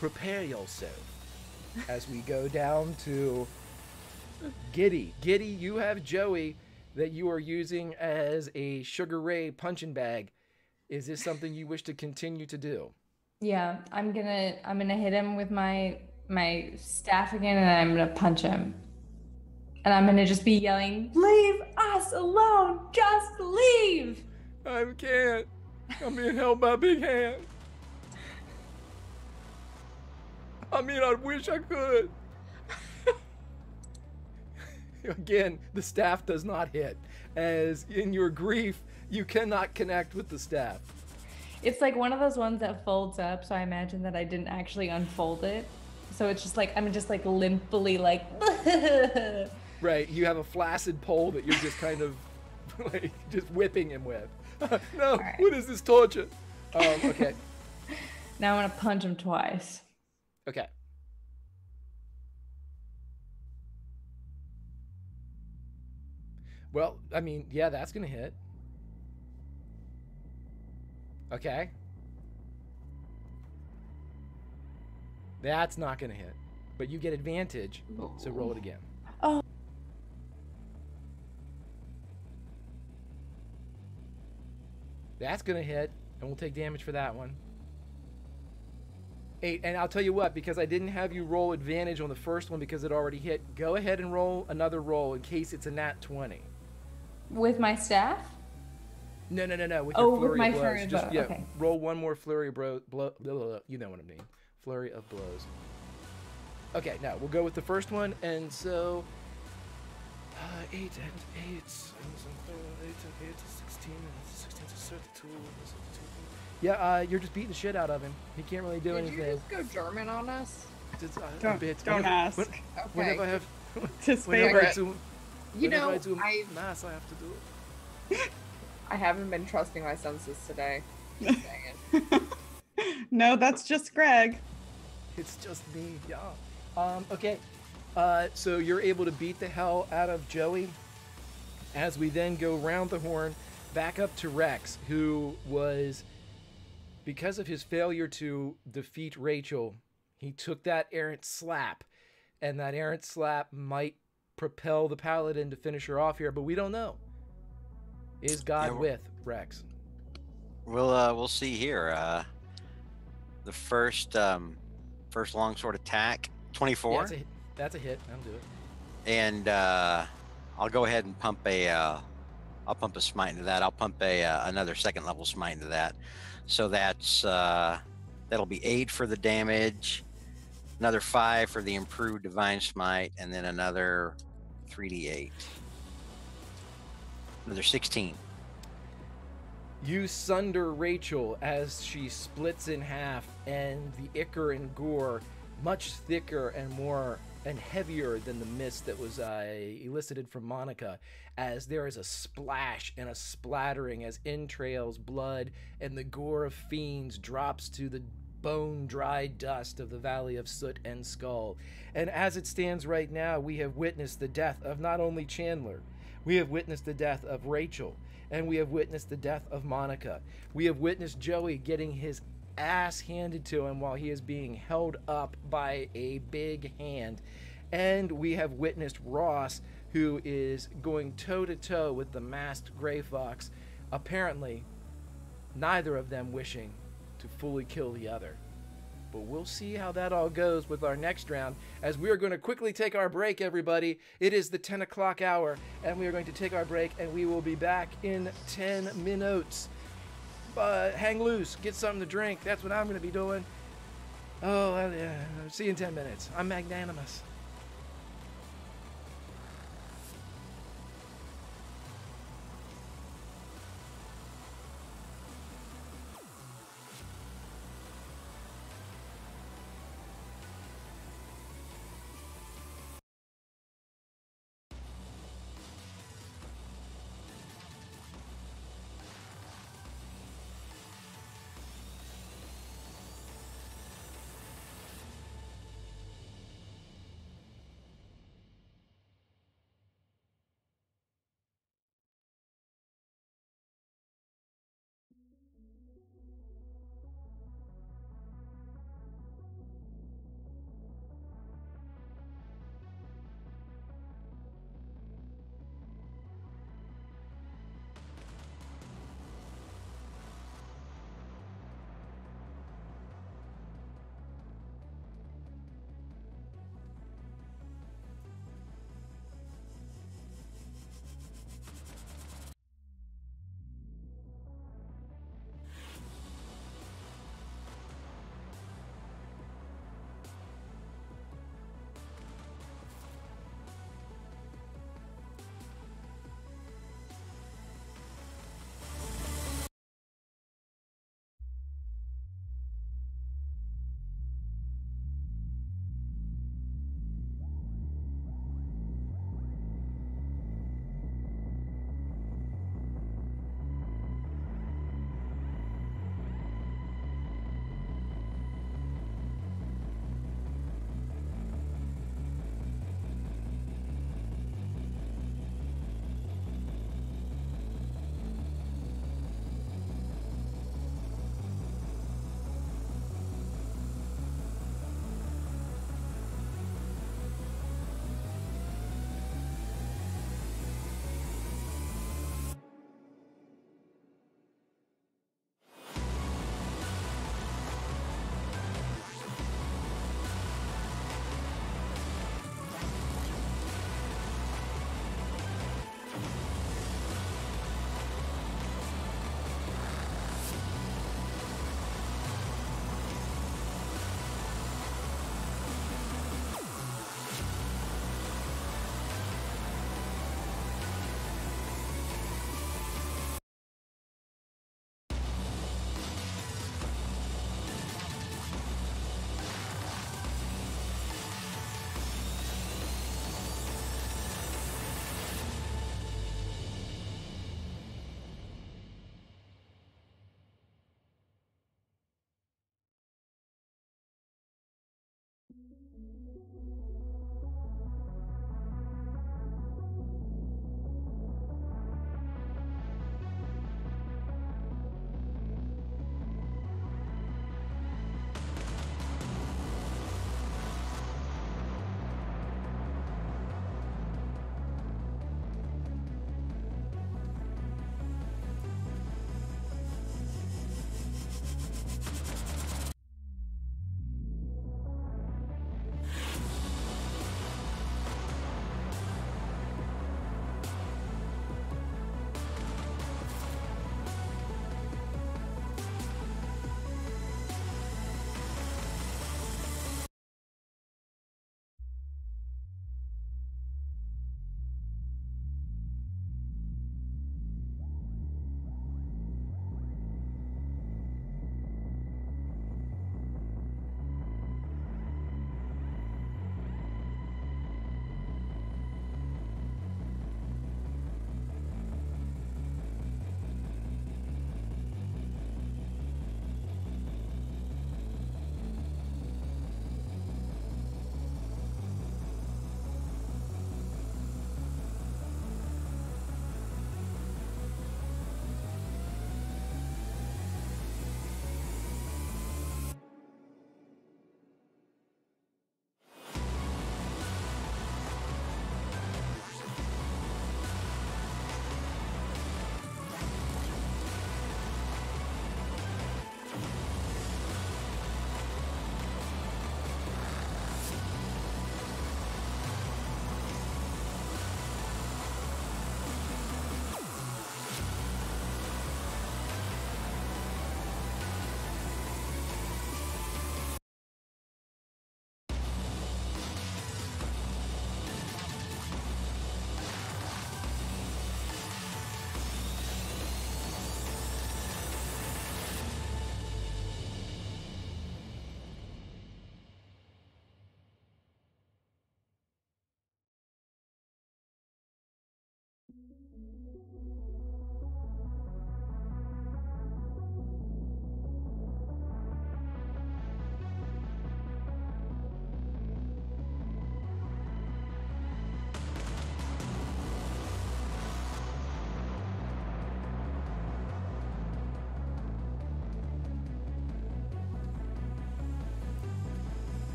Prepare yourself as we go down to Giddy. Giddy, you have Joey that you are using as a Sugar Ray punching bag. Is this something you wish to continue to do? Yeah, I'm gonna hit him with my staff again, and I'm gonna punch him. And I'm gonna just be yelling, "Leave us alone! Just leave!" I can't. I'm being held by Big Hand. I mean, I wish I could. Again, the staff does not hit. As in your grief, you cannot connect with the staff. It's like one of those ones that folds up, so I imagine that I didn't actually unfold it. So it's just like, I'm just like limply like... Right, you have a flaccid pole that you're just kind of like just whipping him with. No, right. What is this torture? Okay. Now I'm going to punch him twice. Okay. Well, I mean, yeah, that's going to hit. Okay. That's not going to hit. But you get advantage, so roll it again. Oh. That's going to hit, and we'll take damage for that one. 8, and I'll tell you what, because I didn't have you roll advantage on the first one because it already hit, go ahead and roll another roll in case it's a nat 20. With my staff? No, no, no, no. With your flurry of blows. Flurry of blow. Just, yeah, okay. Roll one more flurry of blow. You know what I mean. Flurry of blows. Okay, now we'll go with the first one, and so 8 and 8, 16, 16 to 32. Yeah, you're just beating the shit out of him. He can't really do anything. Did you just go German on us? Don't ask. Whenever I have, his favorite. You know, I mass, I have to do it. I haven't been trusting my senses today. Dang it. No, that's just Greg. It's just me, y'all. Yeah. Okay, so you're able to beat the hell out of Joey. As we then go round the horn, back up to Rex, who was, because of his failure to defeat Rachel, he took that errant slap, and that errant slap might propel the paladin to finish her off here, but we don't know. Is God with Rex? We'll see here. The first longsword attack, 24. Yeah, that's a hit. That'll do it. And I'll go ahead and pump a, I'll pump a smite into that. I'll pump a another second level smite into that. So that's that'll be 8 for the damage, another 5 for the improved divine smite, and then another 3d8, another 16. You sunder Rachel as she splits in half, and the ichor and gore, much thicker and more and heavier than the mist that was elicited from Monica, as there is a splash and a splattering as entrails, blood, and the gore of fiends drops to the bone-dry dust of the Valley of Soot and Skull. And as it stands right now, we have witnessed the death of not only Chandler, we have witnessed the death of Rachel, and we have witnessed the death of Monica. We have witnessed Joey getting his ass handed to him while he is being held up by a big hand. And we have witnessed Ross, who is going toe-to-toe with the masked Gray Fox, apparently neither of them wishing to fully kill the other. But we'll see how that all goes with our next round, as we are going to quickly take our break, everybody. It is the 10 o'clock hour, and we are going to take our break, and we will be back in 10 minutes. Hang loose, get something to drink. That's what I'm going to be doing. Oh, yeah. See you in 10 minutes. I'm Magnanimous.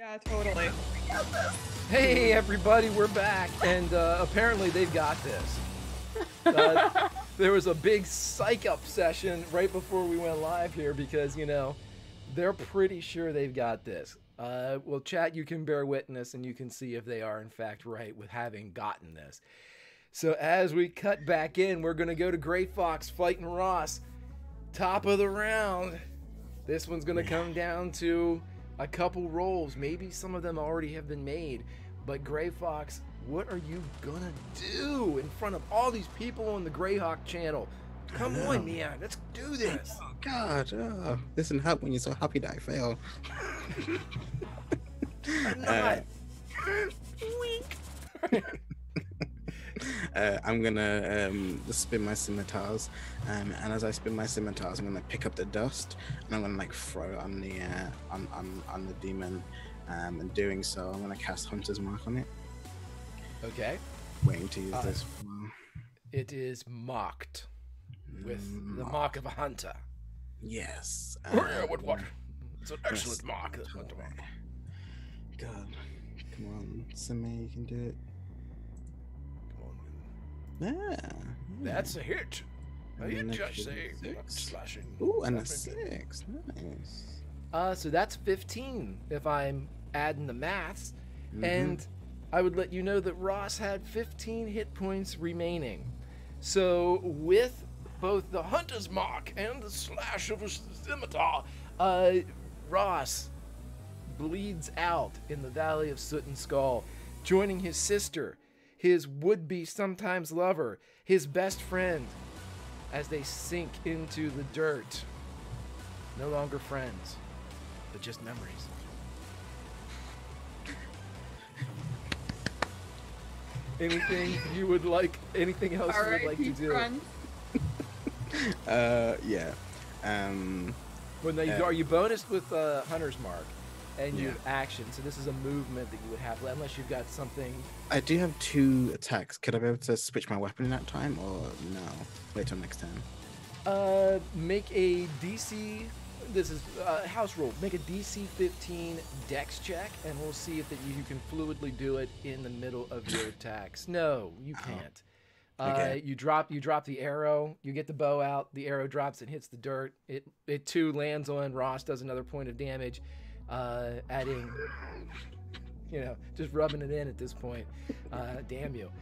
Yeah, totally. Hey, everybody, we're back, and apparently they've got this. There was a big psych-up session right before we went live here because, you know, they're pretty sure they've got this. Well, chat, you can bear witness, and you can see if they are, in fact, right with having gotten this. So as we cut back in, we're going to go to Gray Fox fighting Ross. Top of the round. This one's going to come down to a couple rolls. Maybe some of them already have been made. But Gray Fox, what are you going to do in front of all these people on the Greyhawk channel? Come on, Mia. Let's do this. Oh, God. Oh, this doesn't help when you're so happy that I failed. I'm not. Wink. I'm gonna spin my scimitars, and as I spin my scimitars, I'm gonna pick up the dust and I'm gonna like throw it on the demon, and doing so, I'm gonna cast Hunter's Mark on it. Okay. Waiting to use this. It is mocked with the mark of a hunter. Yes. What? It's an excellent mark. Hunter mark. God, come on, Simi, you can do it. Yeah, that's a hit. You just say slashing. Ooh, and a 6. Nice. So that's 15 if I'm adding the maths, and I would let you know that Ross had 15 hit points remaining. So with both the hunter's mark and the slash of a scimitar, Ross bleeds out in the Valley of Soot and Skull, joining his sister, his would-be sometimes lover, his best friend, as they sink into the dirt. No longer friends, but just memories. Anything you would like, anything else you would like to do? Yeah. Well, now you, are you bonused with Hunter's Mark? And you have action, so this is a movement that you would have, unless you've got something. I do have 2 attacks. Could I be able to switch my weapon in that time, or no? Wait till next time. Make a DC. This is house rule. Make a DC 15 Dex check, and we'll see if that you can fluidly do it in the middle of your attacks. No, you can't. Okay. You drop the arrow. You get the bow out. The arrow drops and hits the dirt. It too lands on Ross. Does another point of damage. Adding, you know, just rubbing it in at this point. Damn you.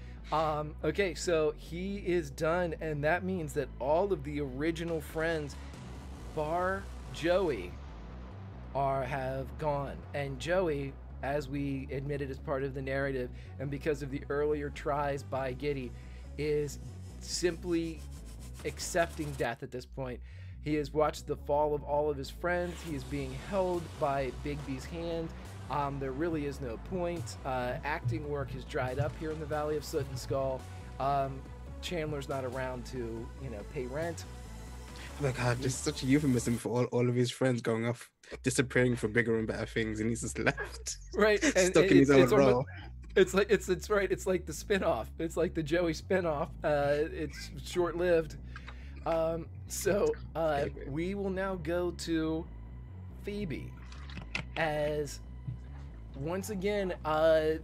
Okay, so he is done, and that means that all of the original friends, bar Joey, have gone. And Joey, as we admitted as part of the narrative, and because of the earlier tries by Giddy, is simply accepting death at this point. He has watched the fall of all of his friends. He is being held by Bigby's hand. There really is no point. Acting work has dried up here in the Valley of Soot and Skull. Chandler's not around to, you know, pay rent. Oh my God, this is such a euphemism for all of his friends going off, disappearing for bigger and better things, and he's just left. Right, and stuck in his own role. It's like it's right. It's like the spinoff. It's like the Joey spinoff. It's short-lived. So we will now go to Phoebe, as once again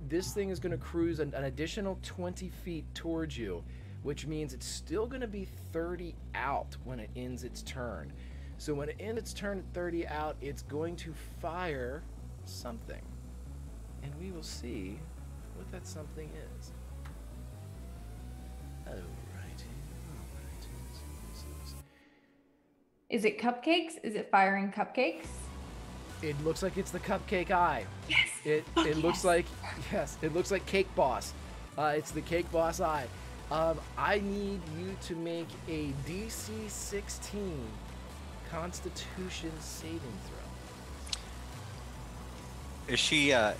this thing is going to cruise an additional 20 feet towards you, which means it's still going to be 30 out when it ends its turn. So when it ends its turn at 30 out, it's going to fire something, and we will see what that something is. Oh. Is it cupcakes? Is it firing cupcakes? It looks like it's the cupcake eye. Yes. It looks like, yes, it looks like Cake Boss. It's the Cake Boss eye. I need you to make a DC 16 Constitution saving throw. Is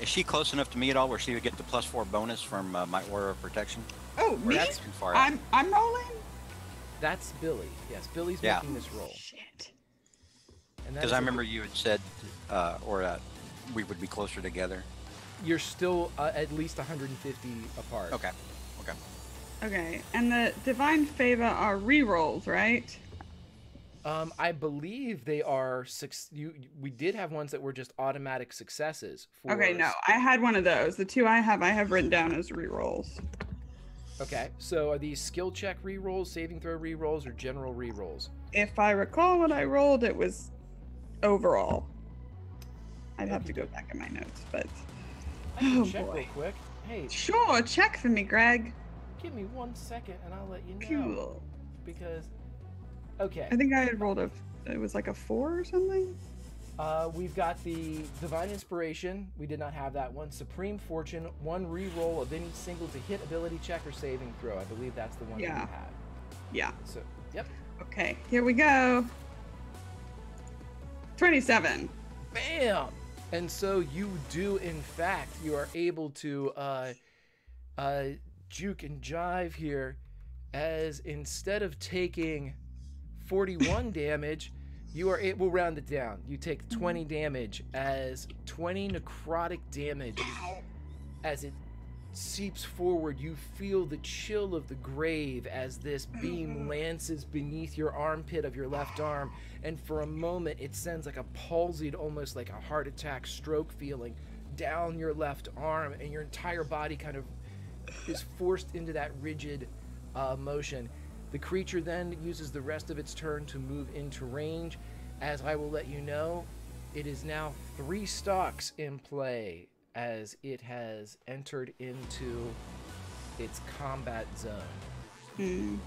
she close enough to me at all where she would get the +4 bonus from my aura of protection? Oh, or me? That's too far. I'm rolling. That's Billy. Yes, Billy's making this roll. Shit. Because I remember you had said, we would be closer together. You're still at least 150 apart. Okay. Okay. Okay. And the Divine Favor are re-rolls, right? I believe they are six. We did have ones that were just automatic successes. For okay, no, I had one of those. The two I have written down as rerolls. Okay, so are these skill check rerolls, saving throw rerolls, or general rerolls? If I recall what I rolled, it was overall. I'd have to go back in my notes, but oh check boy. Real quick. Hey. Sure, check for me, Greg. Give me 1 second, and I'll let you know. Cool. Because. Okay. I think I had rolled it was like a 4 or something. We've got the Divine Inspiration. We did not have that one. Supreme Fortune, one re-roll of any single to hit ability check or saving throw. I believe that's the one that we had. Yeah. So, yep. Okay, here we go. 27. Bam! And so you do, in fact, you are able to juke and jive here, as instead of taking 41 damage, you are able, we'll round it down, you take 20 damage as 20 necrotic damage as it seeps forward. You feel the chill of the grave as this beam lances beneath your armpit of your left arm, and for a moment it sends like a palsied, almost like a heart attack stroke feeling down your left arm, and your entire body kind of is forced into that rigid motion. The creature then uses the rest of its turn to move into range. As I will let you know, it is now 3 stocks in play as it has entered into its combat zone. Mm.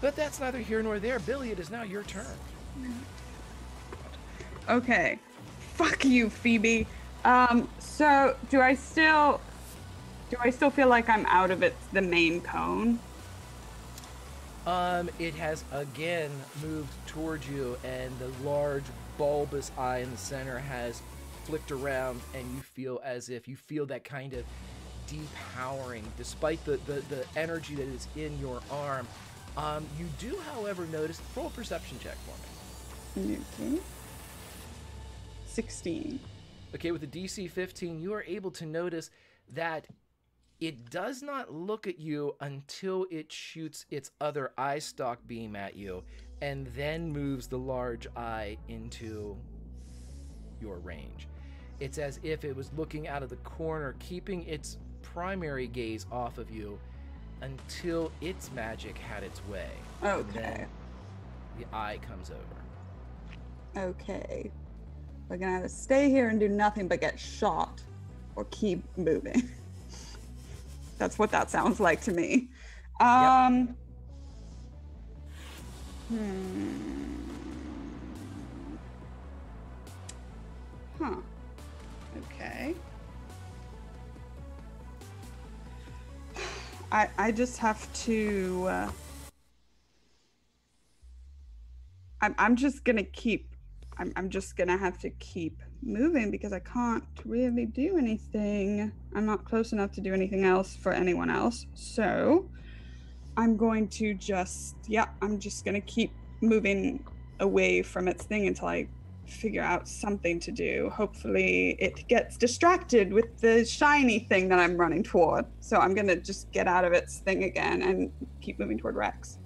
But that's neither here nor there. Billy, it is now your turn. Okay. Fuck you, Phoebe. So do I still feel like I'm out of the main cone? It has again moved towards you, and the large bulbous eye in the center has flicked around, and you feel as if you feel that kind of depowering, despite the energy that is in your arm. You do, however, notice. Roll a perception check for me. Okay. 16. Okay, with the DC 15, you are able to notice that it does not look at you until it shoots its other eye stalk beam at you, and then moves the large eye into your range. It's as if it was looking out of the corner, keeping its primary gaze off of you until its magic had its way. Okay. And then the eye comes over. Okay. We're gonna stay here and do nothing but get shot or keep moving. That's what that sounds like to me. Yep. Huh. Okay. I just have to. I'm just gonna keep. I'm just gonna have to keep moving because I can't really do anything. I'm not close enough to do anything else for anyone else. So I'm going to just, I'm just going to keep moving away from its thing until I figure out something to do. Hopefully it gets distracted with the shiny thing that I'm running toward. So I'm going to just get out of its thing again and keep moving toward Rex.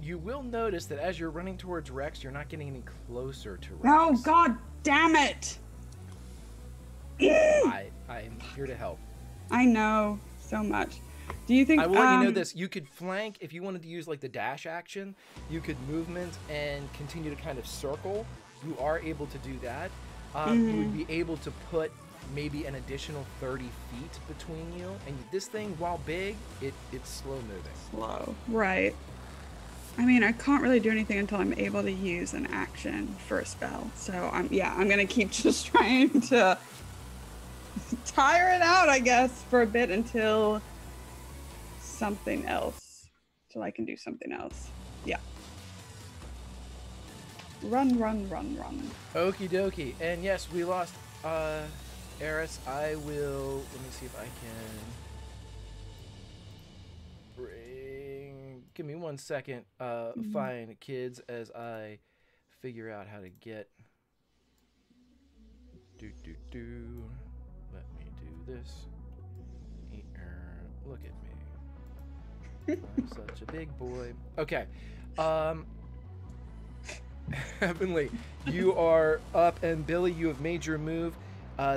You will notice that as you're running towards Rex, you're not getting any closer to Rex. Oh, God damn it! I am here to help. I know so much. Do you think I will let you know this? You could flank if you wanted to use like the dash action. You could movement and continue to kind of circle. You are able to do that. You would be able to put maybe an additional 30 feet between you and this thing. While big, it's slow moving. Slow, right? I mean, I can't really do anything until I'm able to use an action for a spell. So I'm gonna keep just trying to tire it out, I guess, for a bit until something else. Till I can do something else. Yeah. Run. Okie dokie. And yes, we lost Aris. I will. Let me see if I can Give me 1 second, find kids as I figure out how to get. Let me do this. Look at me. I'm such a big boy. Okay. Heavenly, you are up, and Billy, you have made your move.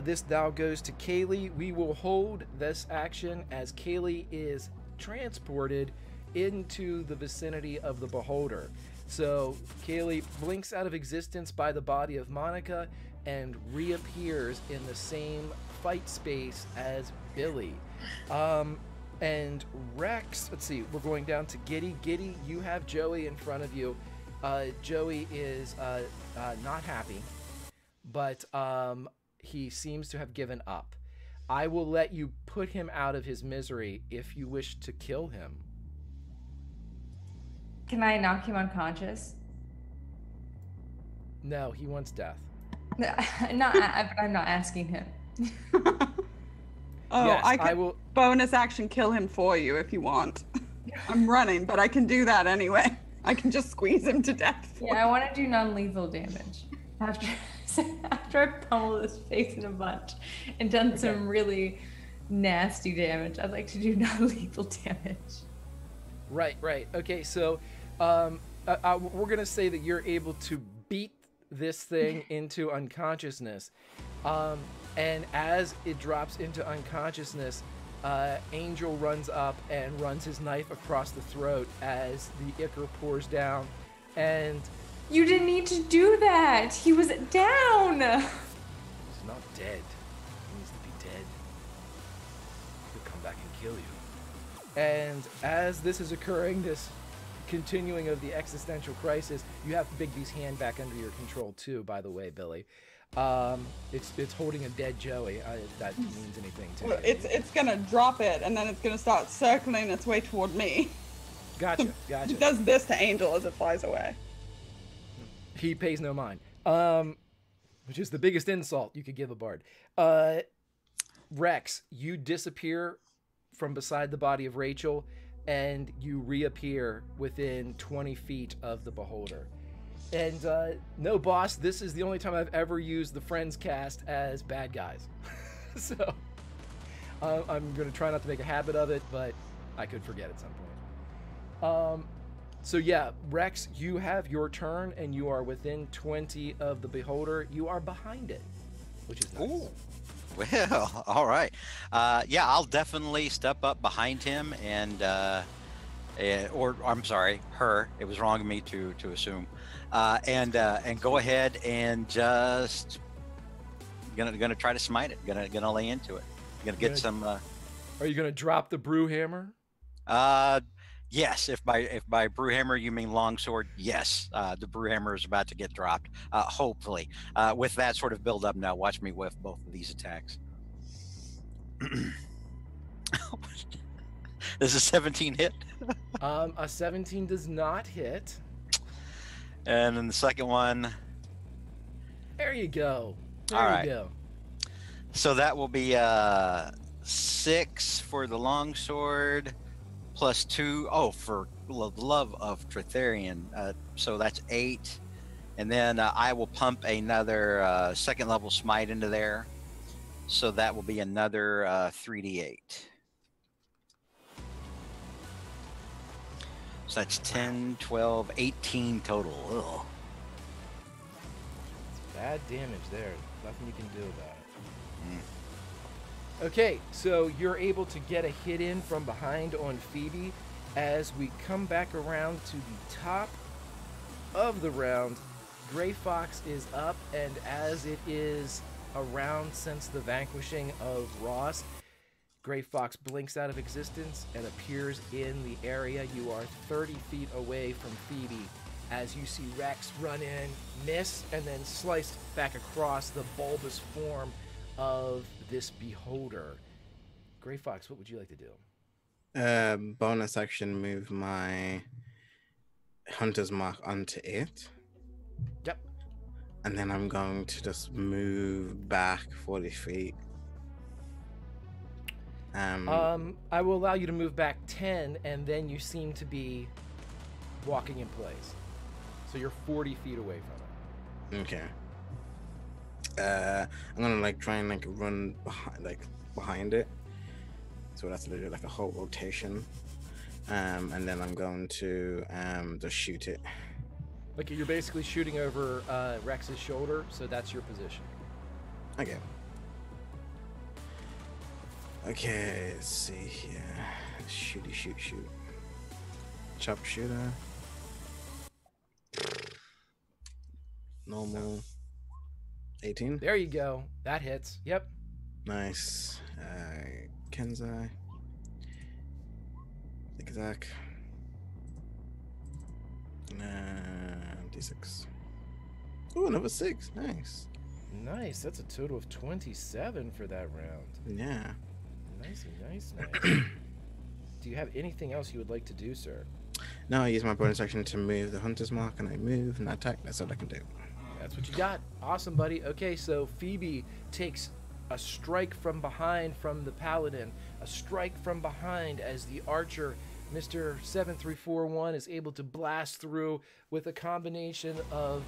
This thou goes to Kaylee. We will hold this action as Kaylee is transported into the vicinity of the beholder. So Kaylee blinks out of existence by the body of Monica and reappears in the same fight space as Billy. And Rex, let's see, we're going down to Giddy. Giddy, you have Joey in front of you. Joey is not happy, but he seems to have given up. I will let you put him out of his misery if you wish to kill him. Can I knock him unconscious? No, he wants death. No, I'm not asking him. Oh, yes, I will bonus action kill him for you if you want. I'm running, but I can do that anyway. I can just squeeze him to death. Yeah, I want to do non-lethal damage after I pummeled his face in a bunch and done some really nasty damage. I'd like to do non-lethal damage. Right, right. Okay, so we're gonna say that you're able to beat this thing into unconsciousness. And as it drops into unconsciousness, Angel runs up and runs his knife across the throat as the ichor pours down. And you didn't need to do that. He was down. He's not dead. He needs to be dead. He'll come back and kill you. And as this is occurring, this continuing of the existential crisis, you have Bigby's hand back under your control too, by the way, Billy. It's holding a dead Joey. If that means anything to you. It's gonna drop it, and then it's gonna start circling its way toward me. Gotcha, gotcha. It does this to Angel as it flies away. He pays no mind. Which is the biggest insult you could give a bard. Rex, you disappear from beside the body of Rachel, and you reappear within 20 feet of the beholder. And no, boss, this is the only time I've ever used the Friends cast as bad guys. So I'm going to try not to make a habit of it, but I could forget at some point. So yeah, Rex, you have your turn, and you are within 20 of the beholder. You are behind it, which is nice. Ooh. Well, all right. Yeah, I'll definitely step up behind him and or I'm sorry, her. It was wrong of me to assume. And go ahead and just gonna try to smite it. Gonna lay into it. Are you gonna drop the brewhammer? Yes. If by brewhammer you mean longsword, yes. The brewhammer is about to get dropped. Hopefully, with that sort of build up now, watch me whiff both of these attacks. Does a 17 hit? A 17 does not hit. And then the second one. There you go. There you go. So that will be 6 for the longsword, plus 2. Oh, for the love of Tritherian. So that's 8. And then I will pump another second level smite into there. So that will be another 3d8. So that's 10, 12, 18 total. Ugh. Bad damage there. Nothing you can do about it. Mm. Okay, so you're able to get a hit in from behind on Phoebe as we come back around to the top of the round. Gray Fox is up, and as it is around since the vanquishing of Ross, Gray Fox blinks out of existence and appears in the area. You are 30 feet away from Phoebe as you see Rex run in, miss, and then slice back across the bulbous form of this beholder. Gray Fox, what would you like to do? Bonus action, move my hunter's mark onto it. Yep. And then I'm going to just move back 40 feet. I will allow you to move back 10, and then you seem to be walking in place. So you're 40 feet away from it. Okay. I'm gonna try and run behind it. So that's literally a whole rotation. And then I'm going to just shoot it. Like, you're basically shooting over Rex's shoulder, so that's your position. Okay. Okay, let's see here. Shooty, shoot, shoot. Chop shooter. Normal. 18. There you go. That hits. Yep. Nice. Kenzai. Zigzag. And D6. Ooh, another 6. Nice. Nice. That's a total of 27 for that round. Yeah. Nice, nice, nice. Do you have anything else you would like to do, sir? No, I use my bonus action to move the hunter's mark, and I move and I attack. That's what I can do. That's what you got. Awesome, buddy. Okay, so Phoebe takes a strike from behind from the paladin, a strike from behind as the archer, Mr. 7341, is able to blast through with a combination of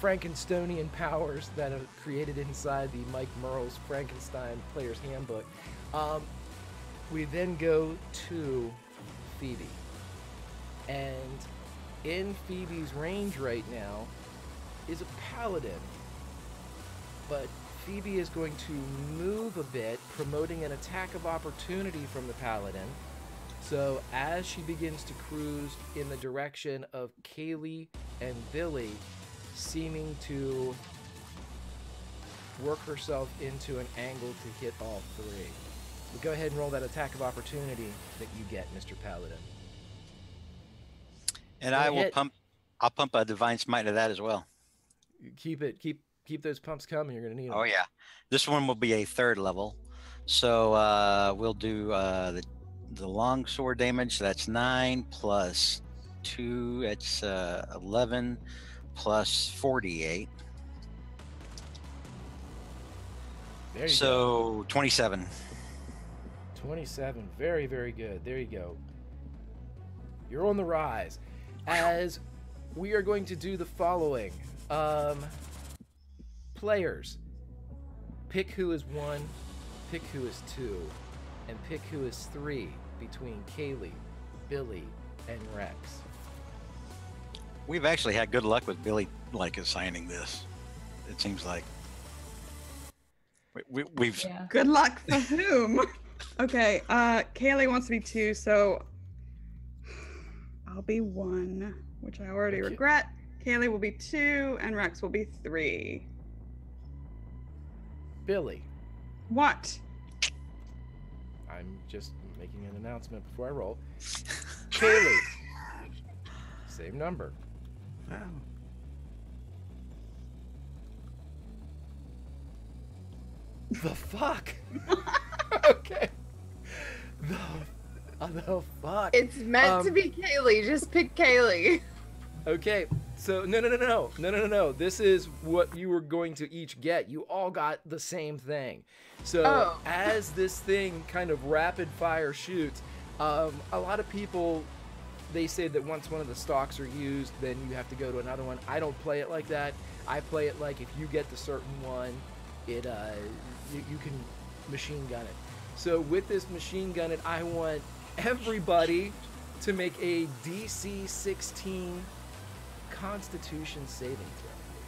Frankensteinian powers that are created inside the Mike Merle's Frankenstein Player's Handbook. We then go to Phoebe. And in Phoebe's range right now is a paladin. But Phoebe is going to move a bit, promoting an attack of opportunity from the paladin. So as she begins to cruise in the direction of Kaylee and Billy, seeming to work herself into an angle to hit all three. But go ahead and roll that attack of opportunity that you get, Mr. Paladin. And I will pump. I'll pump a divine smite of that as well. Keep it. Keep those pumps coming. You're gonna need them. Oh yeah, this one will be a 3rd level, so we'll do the long sword damage. That's 9 plus 2. It's 11 plus 48. There you go. So 27. 27. Very, very good. There you go. You're on the rise. As we are going to do the following. Players, pick who is 1, pick who is 2, and pick who is 3 between Kaylee, Billy, and Rex. We've actually had good luck with Billy, like, assigning this. It seems like we've... Yeah. Good luck for whom? Okay, Kaylee wants to be 2, so... I'll be 1, which I already regret. Kaylee will be 2, and Rex will be 3. Billy. What? I'm just making an announcement before I roll. Kaylee. Same number. Wow. The fuck? Okay. The fuck? It's meant to be Kaylee. Just pick Kaylee. Okay. So no. This is what you were going to each get. You all got the same thing. So as this thing kind of rapid fire shoots, a lot of people, they say that once one of the stocks are used, then you have to go to another one. I don't play it like that. I play it like if you get the certain one, it you can machine gun it. So with this machine gun it, I want everybody to make a DC 16 Constitution saving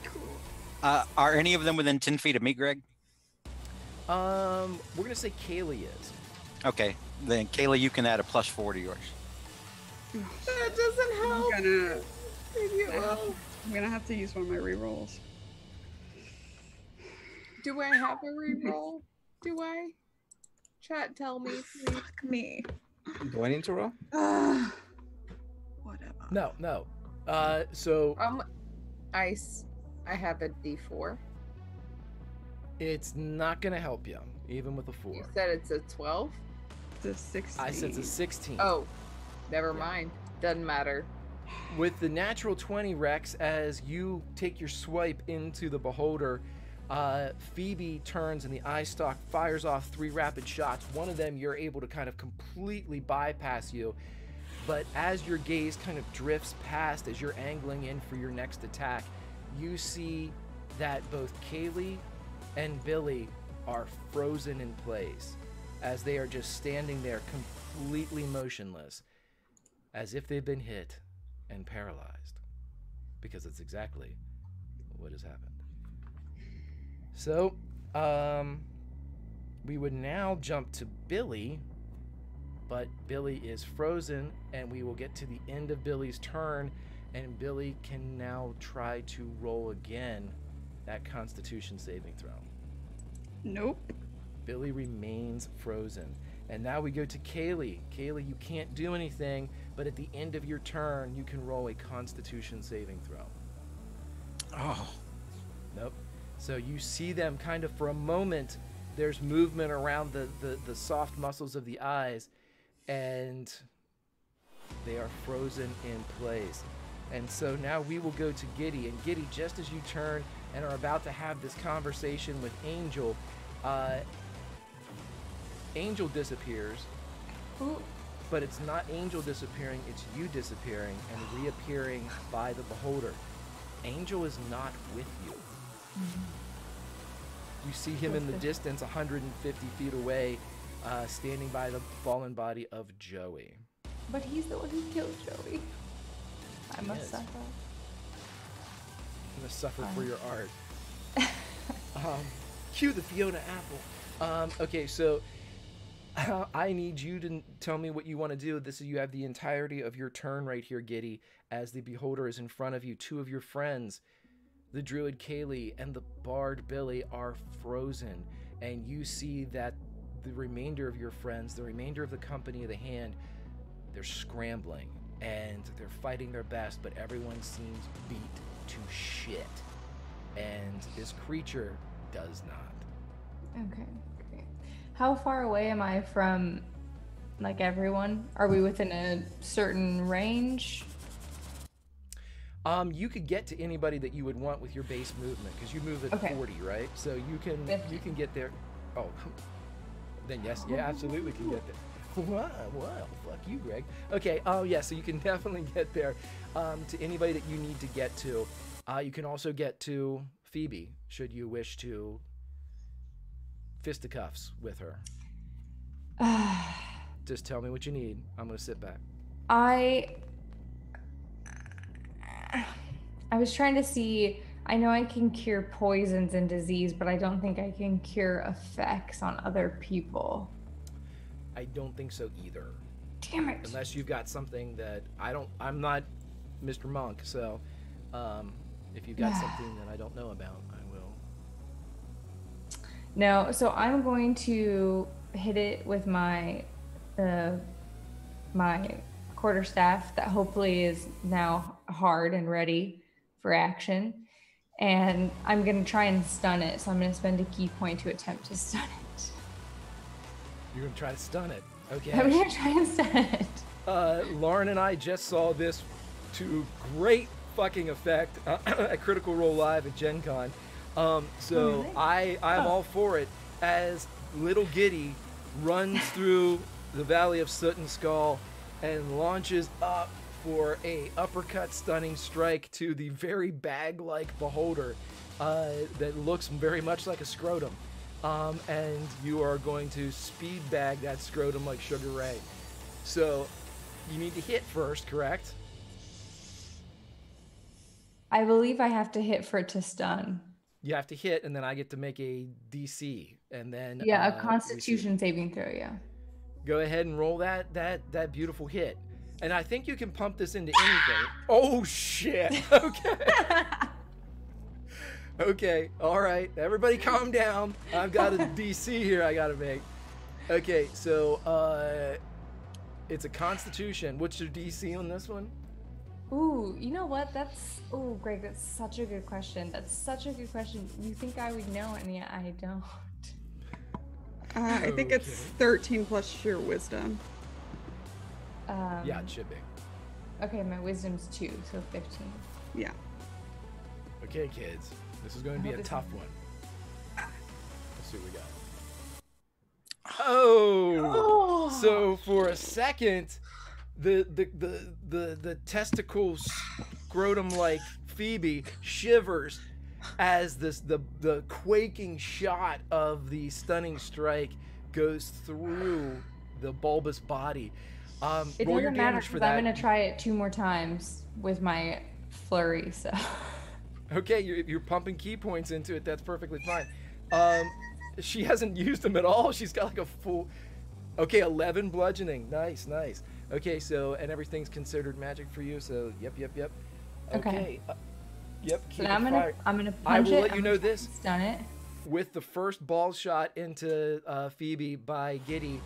throw. Cool. Are any of them within 10 feet of me, Greg? We're gonna say Kaylee is. Okay, then Kaylee, you can add a +4 to yours. That doesn't help. I'm gonna have to use one of my rerolls. Do I have a reroll? Do I? Chat, tell me. Fuck me. Do I need to roll? Whatever. No, no. So I have a D4. It's not gonna help you, even with a 4. You said it's a 12. It's a 16. I said it's a 16. Oh, never mind. Doesn't matter. With the natural 20, Rex, as you take your swipe into the beholder, Phoebe turns and the eye stalk fires off 3 rapid shots. One of them you're able to kind of completely bypass you. But as your gaze kind of drifts past, as you're angling in for your next attack, you see that both Kaylee and Billy are frozen in place as they are just standing there completely motionless, as if they've been hit and paralyzed. because that's exactly what has happened. So, we would now jump to Billy, but Billy is frozen, and we will get to the end of Billy's turn, and Billy can now try to roll again that Constitution saving throw. Nope. Billy remains frozen. And now we go to Kaylee. Kaylee, you can't do anything, but at the end of your turn, you can roll a Constitution saving throw. Oh. Nope. So you see them kind of for a moment, there's movement around the soft muscles of the eyes, and they are frozen in place. And so now we will go to Giddy. And Giddy, just as you turn and are about to have this conversation with Angel, Angel disappears. Ooh. But it's not Angel disappearing, it's you disappearing and reappearing by the beholder. Angel is not with you. Mm-hmm. You see him in the distance 150 feet away, standing by the fallen body of Joey. But he's the one who killed Joey. I must suffer. You must suffer for your art. Cue the Fiona Apple. Okay, so I need you to tell me what you want to do. This is, you have the entirety of your turn right here, Giddy, as the beholder is in front of you. Two of your friends, the druid Kaylee and the bard Billy, are frozen, and you see that the remainder of your friends, the remainder of the company of the hand, they're scrambling and they're fighting their best, but everyone seems beat to shit, and this creature does not. Okay, great. How far away am I from, like, everyone? Are we within a certain range? You could get to anybody that you would want with your base movement, because you move at 40, right? So you can 50. You can get there. Oh, then yes, yeah, absolutely can get there. Wow, fuck you, Greg. Okay, oh yeah, so you can definitely get there to anybody that you need to get to. You can also get to Phoebe, should you wish to fisticuffs with her. Just tell me what you need. I'm gonna sit back. I was trying to see, I know I can cure poisons and disease, but I don't think I can cure effects on other people. I don't think so either. Damn it. Unless you've got something that I'm not Mr. Monk, so if you've got something that I don't know about, I will. No, so I'm going to hit it with my, my quarterstaff that hopefully is now hard and ready for action, and I'm gonna try and stun it. So I'm gonna spend a key point to attempt to stun it. You're gonna try to stun it. Okay. I'm gonna try and stun it. Lauren and I just saw this to great fucking effect at Critical Role Live at Gen Con. So really? I'm all for it. As little Giddy runs through the Valley of Soot and Skull and launches up for a uppercut stunning strike to the very bag-like beholder that looks very much like a scrotum, and you are going to speed bag that scrotum like Sugar Ray. So you need to hit first, correct? I believe I have to hit for it to stun. You have to hit, and then I get to make a DC, and then yeah, a Constitution saving throw. Yeah. Go ahead and roll that beautiful hit. And I think you can pump this into anything. Oh, shit. Okay. Okay. All right. Everybody calm down. I've got a DC here I got to make. Okay. So it's a Constitution. What's your DC on this one? Ooh, you know what? Ooh, Greg, that's such a good question. That's such a good question. You think I would know, and yet I don't. I think it's 13 plus sheer wisdom. Yeah, it should be. Okay, my wisdom's 2, so 15. Yeah. Okay, kids, this is going to be a tough one. Let's see what we got. Oh! So for a second, the testicle scrotum-like Phoebe shivers as the quaking shot of the stunning strike goes through the bulbous body. It doesn't matter, because I'm going to try it 2 more times with my flurry, so. Okay, you're pumping key points into it. That's perfectly fine. She hasn't used them at all. She's got like a full, okay, 11 bludgeoning. Nice, nice. Okay, so, and everything's considered magic for you, so yep. Okay. Yep, so now I'm gonna punch it. I will let you know this. Stun it. With the first ball shot into Phoebe by Giddy,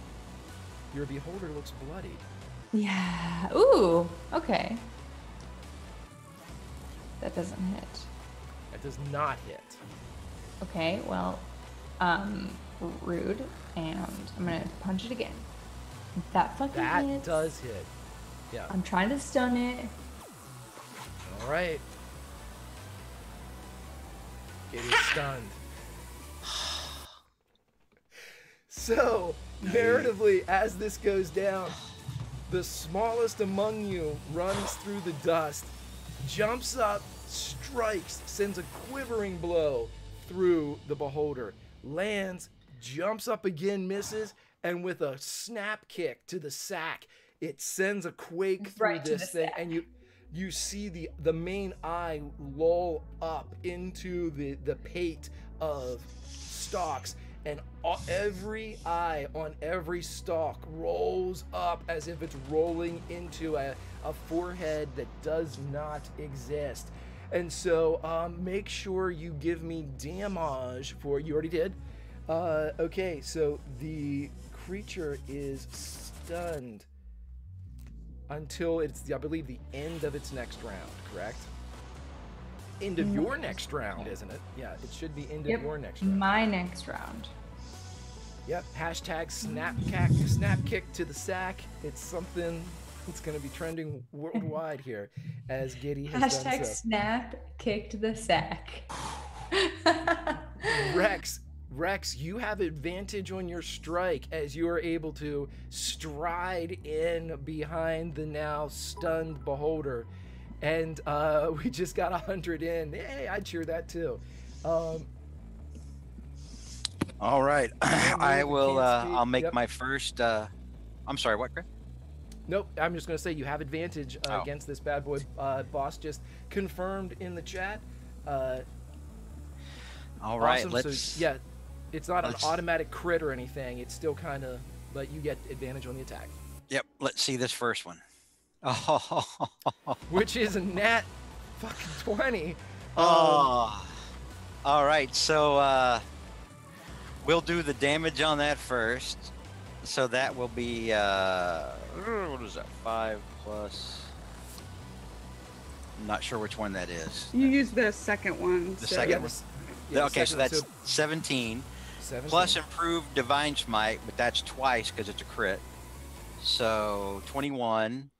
your beholder looks bloodied. Yeah. Ooh, okay. That doesn't hit. That does not hit. Okay, well, rude, and I'm gonna punch it again. That fucking hits. That does hit. Yeah. I'm trying to stun it. All right. It is stunned. So, narratively, as this goes down, the smallest among you runs through the dust, jumps up, strikes, sends a quivering blow through the beholder, lands, jumps up again, misses, and with a snap kick to the sack, it sends a quake through this thing, and you see the main eye lull up into the pate of stalks, and every eye on every stalk rolls up as if it's rolling into a forehead that does not exist. And so make sure you give me damage for, you already did. Okay, so the creature is stunned until it's, I believe, the end of its next round, correct? End of your next round, isn't it? Yeah, it should be end of your next round. My next round. Yep, hashtag snap kick to the sack. It's something that's going to be trending worldwide here as Giddy has done so. Hashtag snap kicked the sack. Rex, you have advantage on your strike as you are able to stride in behind the now stunned beholder. And we just got 100 in. Hey, I'd cheer that too. All right, I will. I'll make my first. I'm sorry, what, Greg? Nope, I'm just gonna say you have advantage against this bad boy. Boss just confirmed in the chat. All right, awesome. Let's. So, yeah, it's not an automatic crit or anything. It's still kind of, but you get advantage on the attack. Yep. Let's see this first one. Oh. Which is a nat fucking 20. Oh. All right, so we'll do the damage on that first. So that will be what is that? 5 plus. I'm not sure which one that is. You use the second one. The second one. Yeah, okay, so that's 17. 17 plus improved divine smite, but that's twice because it's a crit. So 21.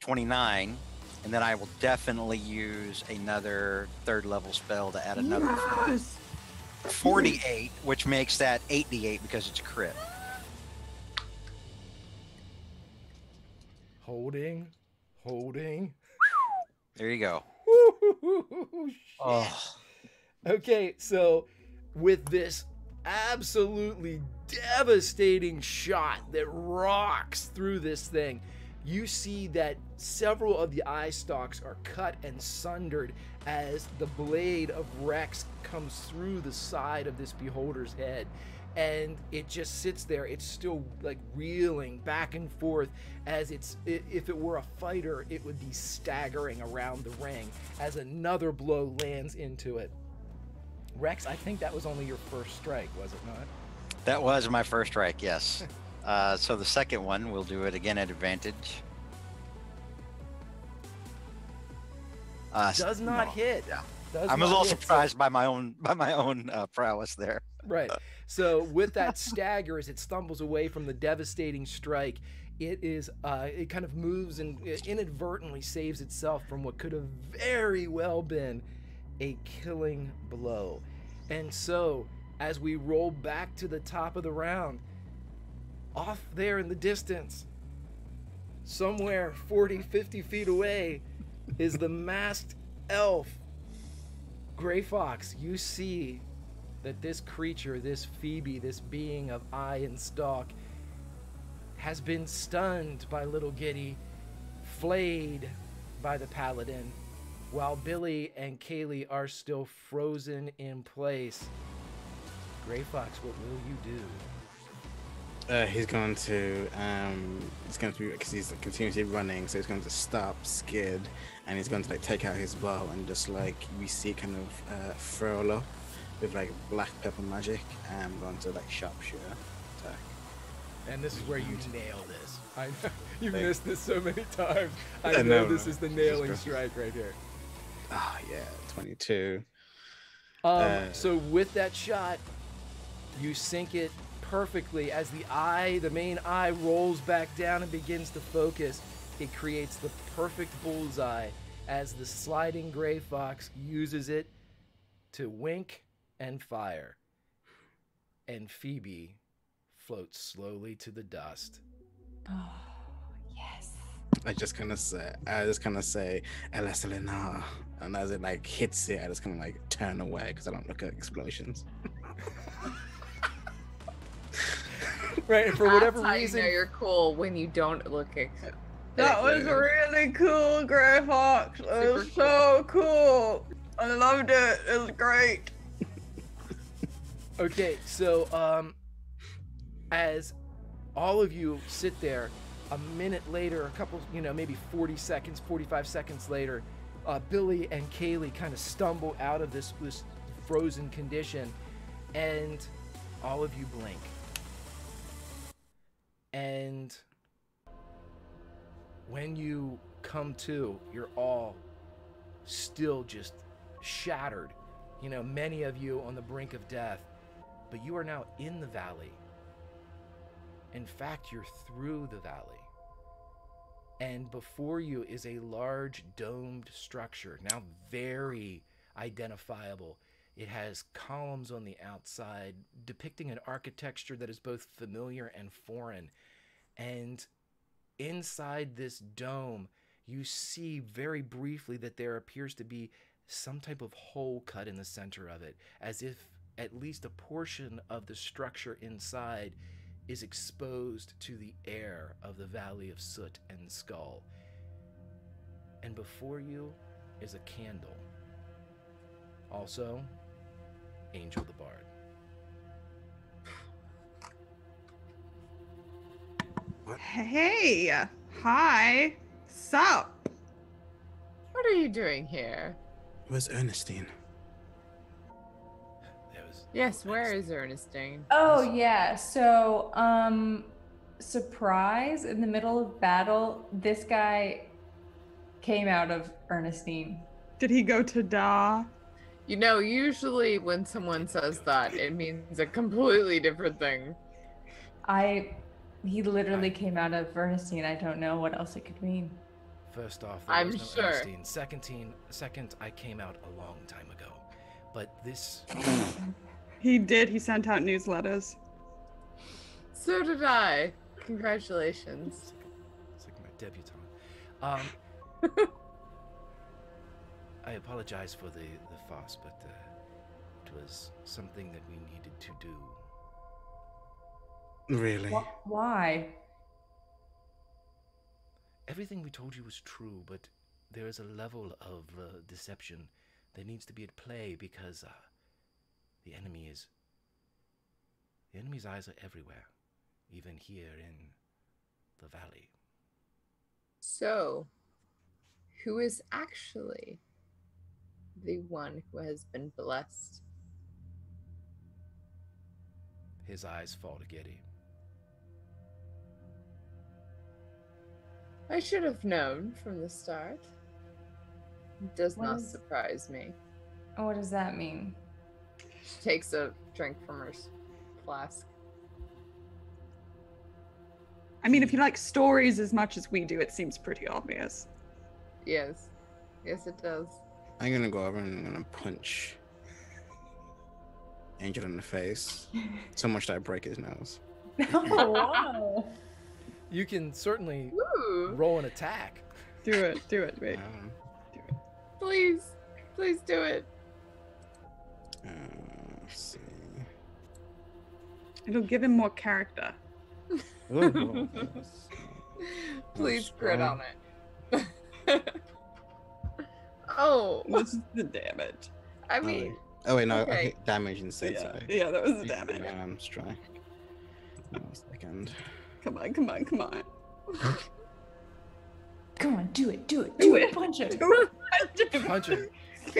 29, and then I will definitely use another third level spell to add another 48, which makes that 88 because it's a crit. Holding. There you go. Oh. Okay, so with this absolutely devastating shot that rocks through this thing, you see that several of the eye stalks are cut and sundered as the blade of Rex comes through the side of this beholder's head. And it just sits there. It's still like reeling back and forth as if it were a fighter, it would be staggering around the ring as another blow lands into it. Rex, I think that was only your first strike, was it not? That was my first strike, yes. So the second one, we'll do it again at advantage. Does not hit. Yeah. I'm a little surprised by my own prowess there. Right. So with that stagger, as it stumbles away from the devastating strike, it is it kind of moves and inadvertently saves itself from what could have very well been a killing blow. And so as we roll back to the top of the round, off there in the distance, somewhere 40, 50 feet away, is the masked elf. Gray Fox, you see that this creature, this Phoebe, this being of eye and stalk, has been stunned by little Giddy, flayed by the paladin, While Billy and Kaylee are still frozen in place, Gray Fox, what will you do? He's going to, it's going to be, because he's continuously running, so he's going to stop, skid, and he's going to like take out his bow and just like, we see kind of furl up with like black pepper magic and going to like sharpshooter attack. And this is where you nail this. I know, you've like, missed this so many times. I know this is the nailing strike right here. Ah, oh, yeah, 22. So with that shot, you sink it perfectly. As the eye, the main eye, rolls back down and begins to focus, it creates the perfect bullseye as the sliding Gray Fox uses it to wink and fire. And Phoebe floats slowly to the dust. Oh, yes. I just kind of say, Elena, and as it like hits it, I just kind of like turn away because I don't look at explosions. Right, and for whatever reason, you know you're cool when you don't look at. That was really cool, Grey Fox. It was so cool. I loved it. It was great. Okay, so as all of you sit there, a minute later, a couple, you know, maybe 40 seconds, 45 seconds later, Billy and Kaylee kind of stumble out of this frozen condition, and all of you blink. And when you come to, you're all still just shattered. You know, many of you on the brink of death, but you are now in the valley. In fact, you're through the valley. And before you is a large domed structure, now very identifiable. It has columns on the outside depicting an architecture that is both familiar and foreign. And inside this dome, you see very briefly that there appears to be some type of hole cut in the center of it, as if at least a portion of the structure inside is exposed to the air of the Valley of Soot and Skull. And before you is a candle. Also, Angel the Bard. What? Hey! Hi! Sup? What are you doing here? Where's Ernestine? Yes, where is Ernestine? Oh yeah, so surprise, in the middle of battle, this guy came out of Ernestine. Did he go to Da? You know, usually when someone says that, it means a completely different thing. He literally came out of Ernestine. I don't know what else it could mean. First off, there was no Ernestine. Second, I came out a long time ago. But this... He did. He sent out newsletters. So did I. Congratulations. It's like my debutante. I apologize for the farce, but it was something that we needed to do. Really? Why? Everything we told you was true, but there is a level of deception that needs to be at play, because the enemy's eyes are everywhere, even here in the valley. So, who is actually the one who has been blessed? His eyes fall to Giddy. I should have known from the start. It does not surprise me. What does that mean? She takes a drink from her flask. I mean, if you like stories as much as we do, it seems pretty obvious. Yes. Yes, it does. I'm going to go over and I'm going to punch Angel in the face. So much that I break his nose. Oh, wow. You can certainly roll an attack. Do it. Wait. Please do it. Let's see. It'll give him more character. Please grit on it. Oh. What's the damage? I mean. Oh, wait, no. Okay. I hit damage instead. Yeah, so yeah, that was the damage. Strike. One second. Come on, come on, come on. Come on, do it, do it, do it. Punch it. Punch it.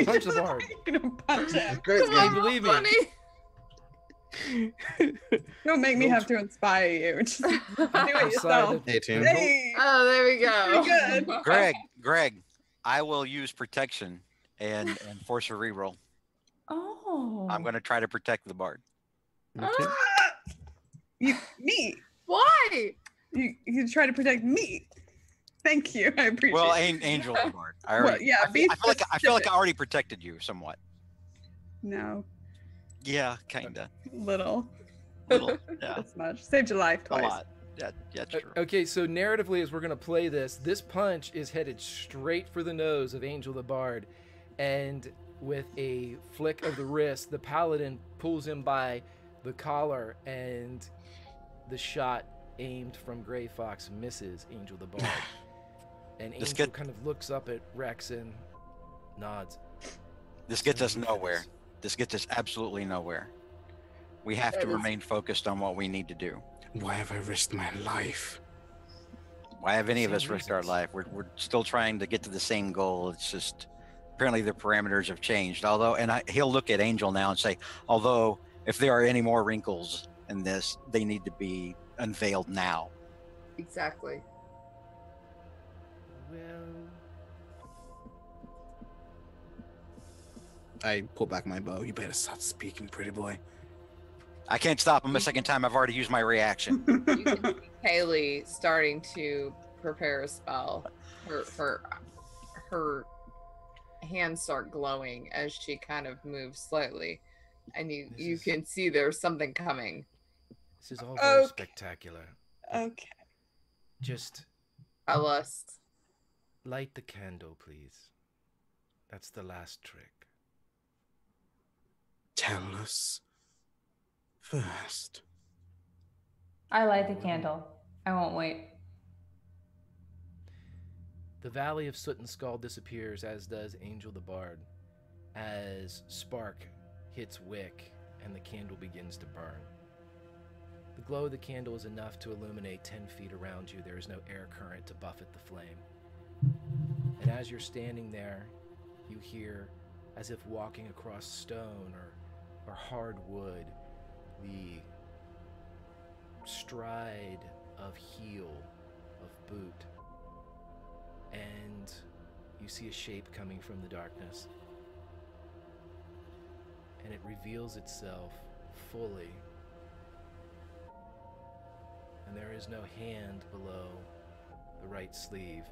Punch is hard. I'm gonna punch it. Great, come on, believe me. Don't make me have to inspire you. Just do it yourself. Hey. Oh, there we go. Pretty good. Greg, I will use protection and force a reroll. Oh. I'm gonna try to protect the bard. Okay. Me? Why? You try to protect me. Thank you. I appreciate it. Well, Angel the Bard. I feel like I already protected you somewhat. No. Yeah, kinda. Little. Yeah. That's much. Saved your life twice. A lot. Yeah, true. Okay, so narratively, as we're gonna play this, this punch is headed straight for the nose of Angel the Bard, and with a flick of the wrist, the paladin pulls him by the collar, and the shot aimed from Gray Fox misses Angel the Bard. And Angel kind of looks up at Rex and nods. This gets us nowhere. This gets us absolutely nowhere. We have to remain focused on what we need to do. Why have I risked my life? Why have any of us risked our life? We're still trying to get to the same goal. It's just apparently the parameters have changed. Although, he'll look at Angel now and say, although if there are any more wrinkles in this, they need to be unveiled now. Exactly. Well, I pull back my bow. You better stop speaking, pretty boy. I can't stop him a second time. I've already used my reaction. You can see Kaylee starting to prepare a spell. Her hands start glowing as she kind of moves slightly, and you can see there's something coming. This is all very spectacular. Okay. Just light the candle, please. That's the last trick. Tell us first. I light the candle. I won't wait. The Valley of Soot and Skull disappears, as does Angel the Bard, as spark hits wick and the candle begins to burn. The glow of the candle is enough to illuminate 10 feet around you. There is no air current to buffet the flame. And as you're standing there, you hear, as if walking across stone or hard wood, the stride of heel, of boot. And you see a shape coming from the darkness. And it reveals itself fully. And there is no hand below the right sleeve.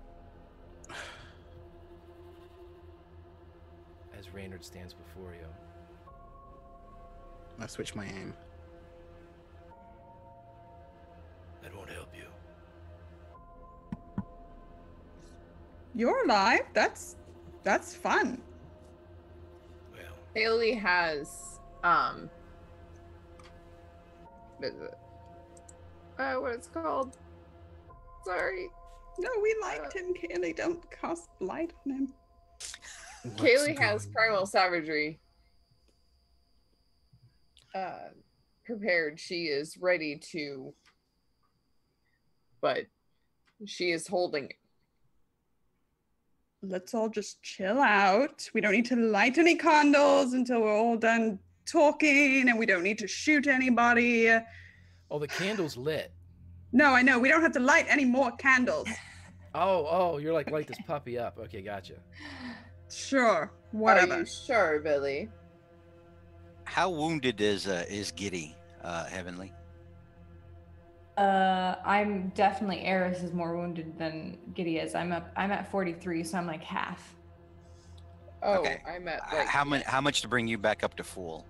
As Reynard stands before you. I switch my aim. That won't help you. You're alive? That's fun. Well, Bailey has what it's called. Sorry. No, we liked him, and they don't cast light on him. Kaylee has Primal Savagery prepared. She is ready to, but she is holding it. Let's all just chill out. We don't need to light any candles until we're all done talking, and we don't need to shoot anybody. Oh, the candle's lit. No, I know. We don't have to light any more candles. Oh, you're like, light this puppy up. Okay, gotcha. Sure, whatever. Are you sure, Billy? How wounded is Giddy, Heavenly? I'm definitely, Aris is more wounded than Giddy is. I'm at 43, so I'm like half. Oh, okay. I'm at like, how much to bring you back up to full?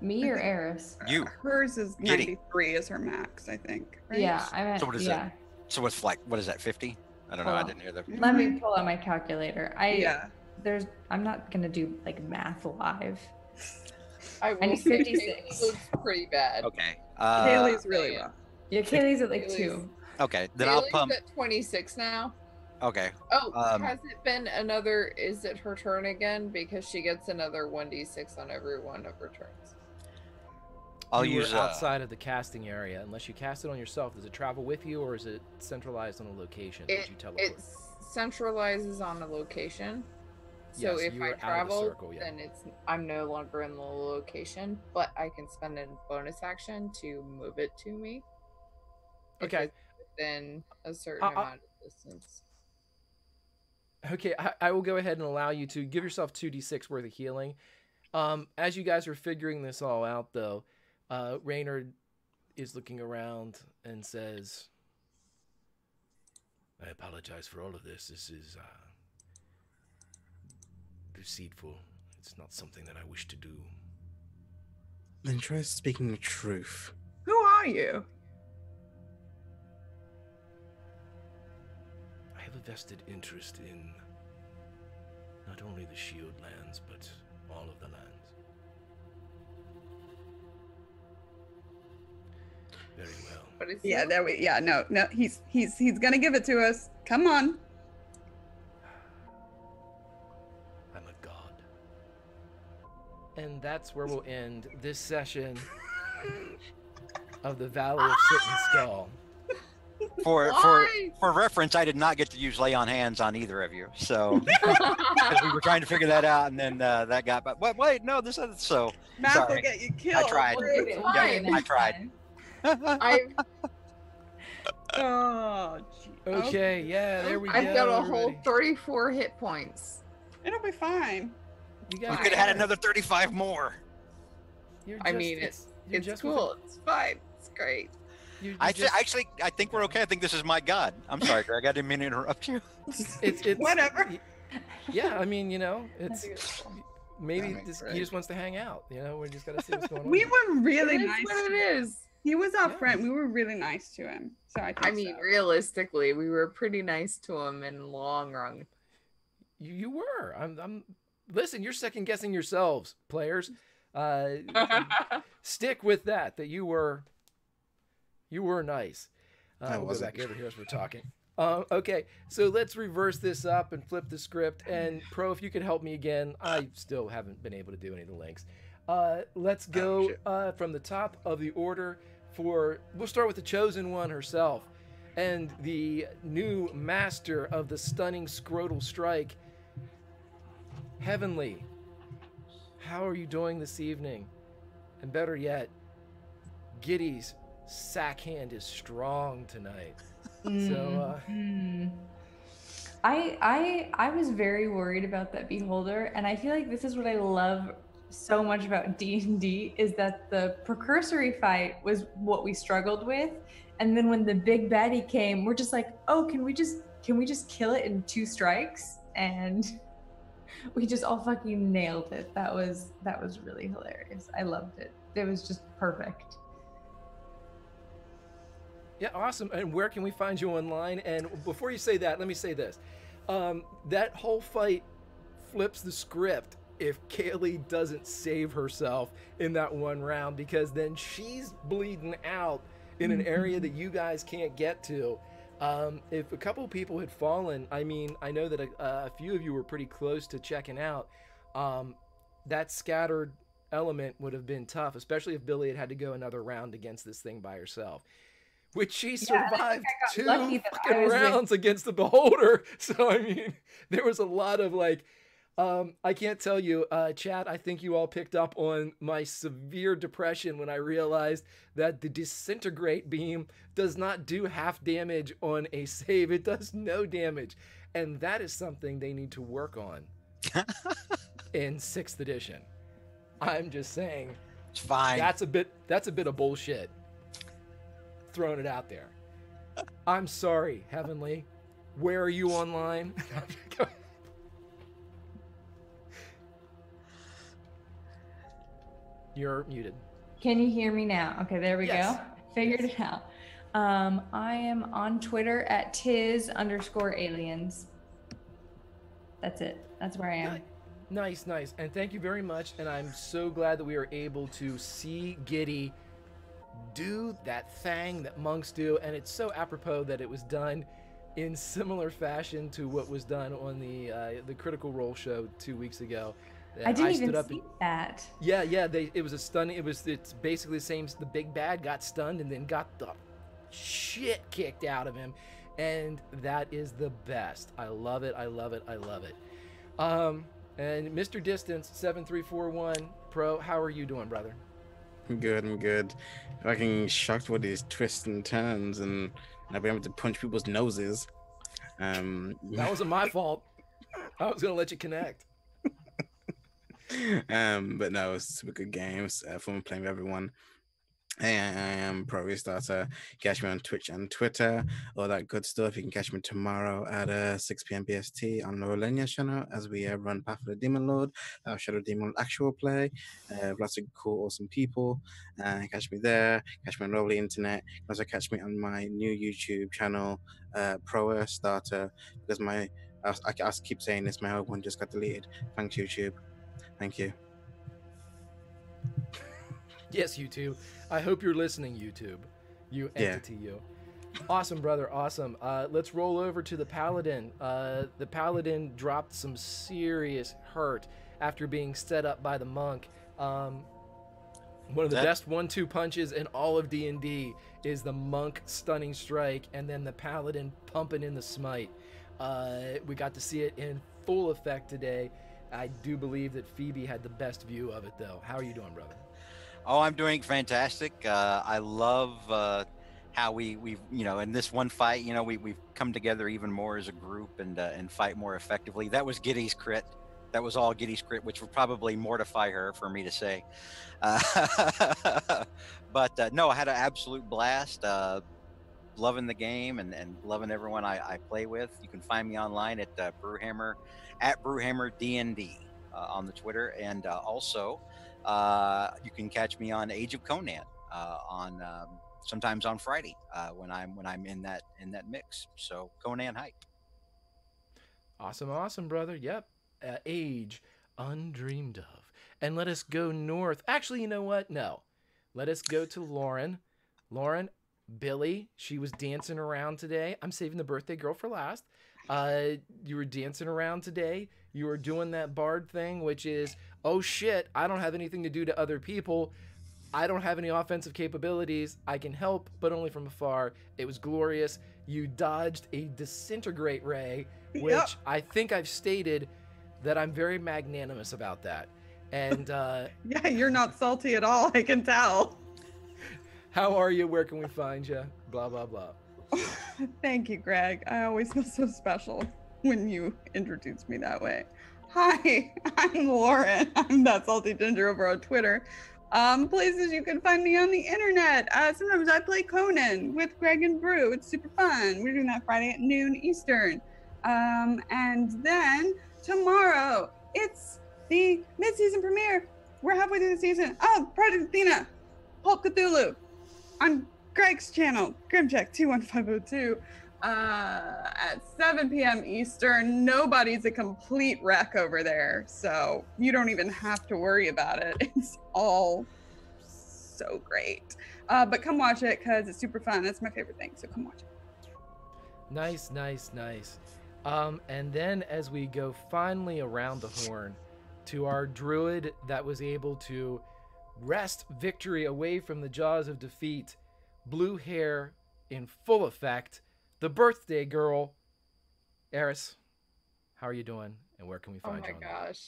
Me or Aris? You. Hers is Giddy. 93 is her max, I think. Right? Yeah, I'm at. So what is that? So what's like? What is that? 50? I don't know. I didn't hear that. Let me pull out my calculator. I'm not gonna do like math live. I need 56. Looks pretty bad. Okay. Kaylee's really rough. Yeah, Kaylee's at like 2. Okay, then Kaylee's I'll pump. At 26 now. Okay. Oh, has it been another? Is it her turn again? Because she gets another 1d6 on every one of her turns. I'll use outside of the casting area, unless you cast it on yourself. Does it travel with you, or is it centralized on a location? Did you teleport? It centralizes on a location. So yes, if I travel, circle, yeah. Then I'm no longer in the location, but I can spend a bonus action to move it to me. Okay. Within a certain amount of distance. Okay, I will go ahead and allow you to give yourself 2d6 worth of healing. As you guys are figuring this all out, though, Raynard is looking around and says, "I apologize for all of this. This is deceitful. It's not something that I wish to do." Then try speaking the truth. Who are you? I have a vested interest in not only the Shield lands, but all of the lands. Very well. Yeah, there we. Yeah, no. He's gonna give it to us. Come on. I'm a god. And that's where we'll end this session of the Valley of Soot and Skull. For reference, I did not get to use lay on hands on either of you, so because we were trying to figure that out, and then that got. But wait, no, this is so. Math will get you killed. I tried. Yeah, I tried. Oh, geez. Okay, yeah, there we go. I've got a whole 34 hit points. It'll be fine. You could have had another 35 more. It's cool. It's fine. It's great. Actually, I think we're okay. I think this is my god. I'm sorry, Greg. I didn't mean to interrupt you. It's whatever. Yeah, I mean, you know, it's maybe he just wants to hang out. You know, we just gotta see what's going on. We were really nice. That's what it is. He was our friend. We were really nice to him. So I mean, realistically, we were pretty nice to him in the long run. You were. Listen, you're second guessing yourselves, players. Stick with that. That you were. You were nice. We'll go back over here as we're talking. Okay, so let's reverse this up and flip the script. And Pro, if you could help me again, I still haven't been able to do any of the links. Let's go from the top of the order. We'll start with the Chosen One herself, and the new master of the stunning scrotal strike. Heavenly, how are you doing this evening? And better yet, Giddy's sack hand is strong tonight. So I was very worried about that beholder, and I feel like this is what I love so much about D&D is that the precursory fight was what we struggled with, and then when the big baddie came, we're just like, oh, can we just kill it in 2 strikes? And we just all fucking nailed it. That was really hilarious. I loved it. It was just perfect. Yeah, awesome. And where can we find you online? And before you say that, let me say this. That whole fight flips the script if Kaylee doesn't save herself in that one round, because then she's bleeding out in an area that you guys can't get to. If a couple people had fallen, I mean, I know that a few of you were pretty close to checking out. That scattered element would have been tough, especially if Billy had to go another round against this thing by herself. Which she survived 2 fucking rounds against the beholder. So, I mean, there was a lot of, like, I can't tell you, chat, I think you all picked up on my severe depression when I realized that the disintegrate beam does not do half damage on a save. It does no damage. And that is something they need to work on in 6th edition. I'm just saying. It's fine. That's a bit of bullshit. Throwing it out there. I'm sorry, Heavenly. Where are you online? You're muted. Can you hear me now? Okay, there we go. Figured it out. I am on Twitter at @tiz_aliens. That's it. That's where I am. Nice, nice. And thank you very much. And I'm so glad that we are able to see Giddy do that thing that monks do, and it's so apropos that it was done in similar fashion to what was done on the Critical Role show 2 weeks ago. I didn't even see that. Yeah, yeah. It was a stunning. It's basically the same. The big bad got stunned and then got the shit kicked out of him, and that is the best. I love it. I love it. I love it. And Mr. Distance 7341 Pro, how are you doing, brother? I'm good. I'm good. Fucking shocked with these twists and turns, and I've been able to punch people's noses. That wasn't my fault. I was gonna let you connect. But no, super good games, fun playing with everyone. Hey, I am ProRestarter. Catch me on Twitch and Twitter, all that good stuff. You can catch me tomorrow at 6 p.m. BST on the Rolenia channel as we run Path of the Demon Lord, our Shadow Demon actual play. Lots of cool, awesome people. Catch me there. Catch me on Rolly Internet. You can also catch me on my new YouTube channel, ProRestarter, because my I keep saying this, my old one just got deleted. Thanks, YouTube. Thank you. Yes, YouTube. I hope you're listening, YouTube. You entity, yeah. You. Awesome, brother. Awesome. Let's roll over to the Paladin. The Paladin dropped some serious hurt after being set up by the monk. One of the best 1-2 punches in all of D&D is the monk stunning strike and then the Paladin pumping in the smite. We got to see it in full effect today. I do believe that Phoebe had the best view of it, though. How are you doing, brother? Oh, I'm doing fantastic. I love how we've, you know, in this one fight, you know, we've come together even more as a group and fight more effectively. That was Giddy's crit. That was all Giddy's crit, which would probably mortify her for me to say. But no, I had an absolute blast. Loving the game and loving everyone I play with. You can find me online at brewhammer, at brewhammer D&D on the Twitter, and also you can catch me on Age of Conan on sometimes on Friday when I'm in that mix. So Conan hype. Awesome, awesome, brother. Yep, age undreamed of. And let us go north. Actually, you know what? No, let us go to Lauren. Lauren. Billy, she was dancing around today. I'm saving the birthday girl for last. You were dancing around today. You were doing that bard thing, which is, oh shit, I don't have anything to do to other people. I don't have any offensive capabilities. I can help, but only from afar. It was glorious. You dodged a disintegrate ray, which yep. I think I've stated that I'm very magnanimous about that. And yeah, you're not salty at all, I can tell. How are you? Where can we find you? Blah, blah, blah. Thank you, Greg. I always feel so special when you introduce me that way. Hi, I'm Lauren. I'm that Salty Ginger over on Twitter. Places you can find me on the internet. Sometimes I play Conan with Greg and Rue. It's super fun. We're doing that Friday at noon Eastern. And then tomorrow, it's the mid-season premiere. We're halfway through the season. Oh, Project Athena, Pulp Cthulhu. On Greg's channel, GrimCheck21502, at 7 p.m. Eastern. Nobody's a complete wreck over there, so you don't even have to worry about it. It's all so great. But come watch it, because it's super fun. It's my favorite thing, so come watch it. Nice, nice, nice. And then as we go finally around the horn to our druid that was able to wrest victory away from the jaws of defeat, blue hair in full effect, the birthday girl, Aris. How are you doing, and where can we find you? Oh my gosh,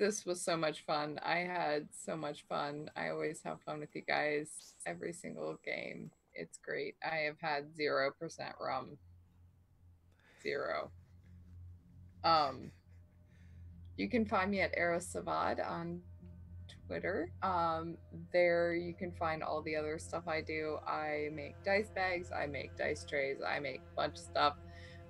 this was so much fun. I had so much fun. I always have fun with you guys every single game. It's great. I have had 0% rum. 0. You can find me at Aris Savad on Twitter. There you can find all the other stuff I do. I make dice bags, I make dice trays, I make a bunch of stuff.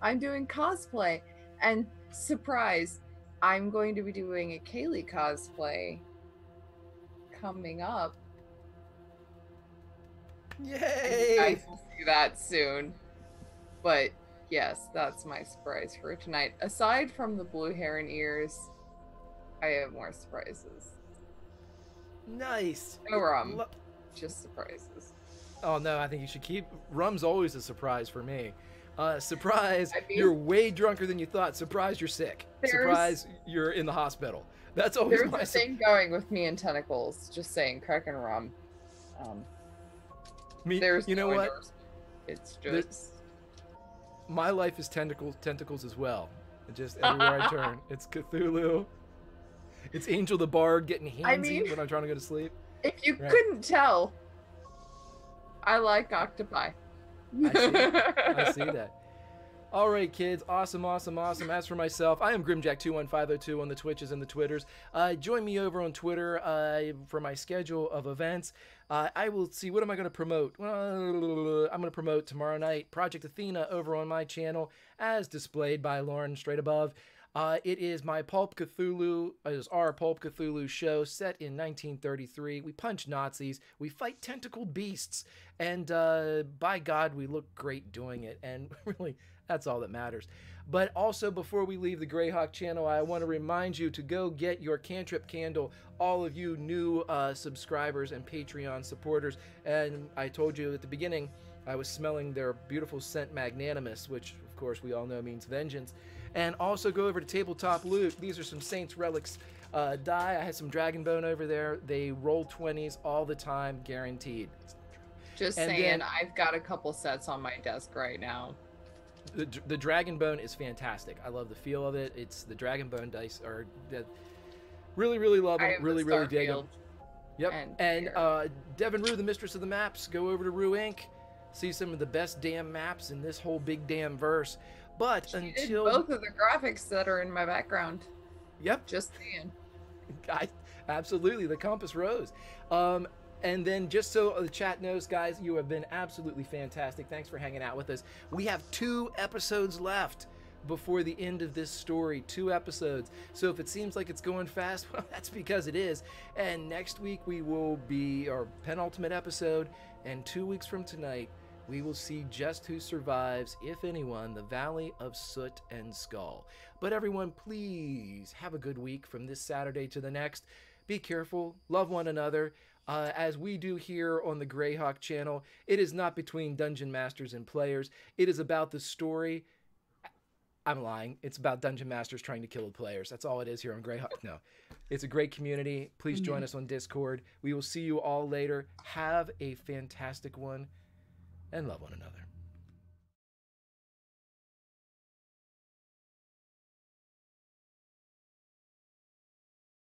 I'm doing cosplay, and surprise, I'm going to be doing a Kaylee cosplay coming up. Yay! You guys will see that soon. But yes, that's my surprise for tonight. Aside from the blue hair and ears, I have more surprises. Nice. No rum, just surprises. Oh no, I think you should keep rum's always a surprise for me. Surprise, I mean, you're way drunker than you thought. Surprise, you're sick. Surprise, you're in the hospital. That's always my... There's a thing going with me and Tentacles, just saying, crack and rum. You know what? It's just... my life is tentacles as well. Just everywhere I turn. It's Cthulhu. It's Angel the Bard getting handsy when I'm trying to go to sleep. If you couldn't tell, I like octopi. I see that. All right, kids. Awesome, awesome, awesome. As for myself, I am GrimJack21502 on the Twitches and the Twitters. Join me over on Twitter for my schedule of events. I will see, what am I going to promote? I'm going to promote tomorrow night Project Athena over on my channel, as displayed by Lauren straight above. It is my Pulp Cthulhu, it is our Pulp Cthulhu show set in 1933. We punch Nazis, we fight tentacled beasts, and by God, we look great doing it. And really, that's all that matters. But also, before we leave the Greyhawk channel, I want to remind you to go get your Cantrip Candle, all of you new subscribers and Patreon supporters. And I told you at the beginning, I was smelling their beautiful scent Magnanimous, which, of course, we all know means vengeance. And also go over to Tabletop Loot. These are some Saints Relics die. I had some Dragon Bone over there. They roll 20s all the time, guaranteed. Just and saying, then, I've got a couple sets on my desk right now. The Dragon Bone is fantastic. I love the feel of it. It's the Dragon Bone dice are really, really love them. Really, really dig them. Yep. And Devin Rue, the mistress of the maps. Go over to Rue, Inc. See some of the best damn maps in this whole big damn verse. But she until did both of the graphics that are in my background. Yep. Just saying. Absolutely. The compass rose. And then just so the chat knows, guys, you have been absolutely fantastic. Thanks for hanging out with us. We have 2 episodes left before the end of this story. 2 episodes. So if it seems like it's going fast, well, that's because it is. And next week we will be our penultimate episode. And 2 weeks from tonight, we will see just who survives, if anyone, the Valley of Soot and Skull. But everyone, please have a good week from this Saturday to the next. Be careful. Love one another. As we do here on the Greyhawk channel, it is not between dungeon masters and players. It is about the story. I'm lying. It's about dungeon masters trying to kill the players. That's all it is here on Greyhawk. No. It's a great community. Please join us on Discord. We will see you all later. Have a fantastic one. And love one another.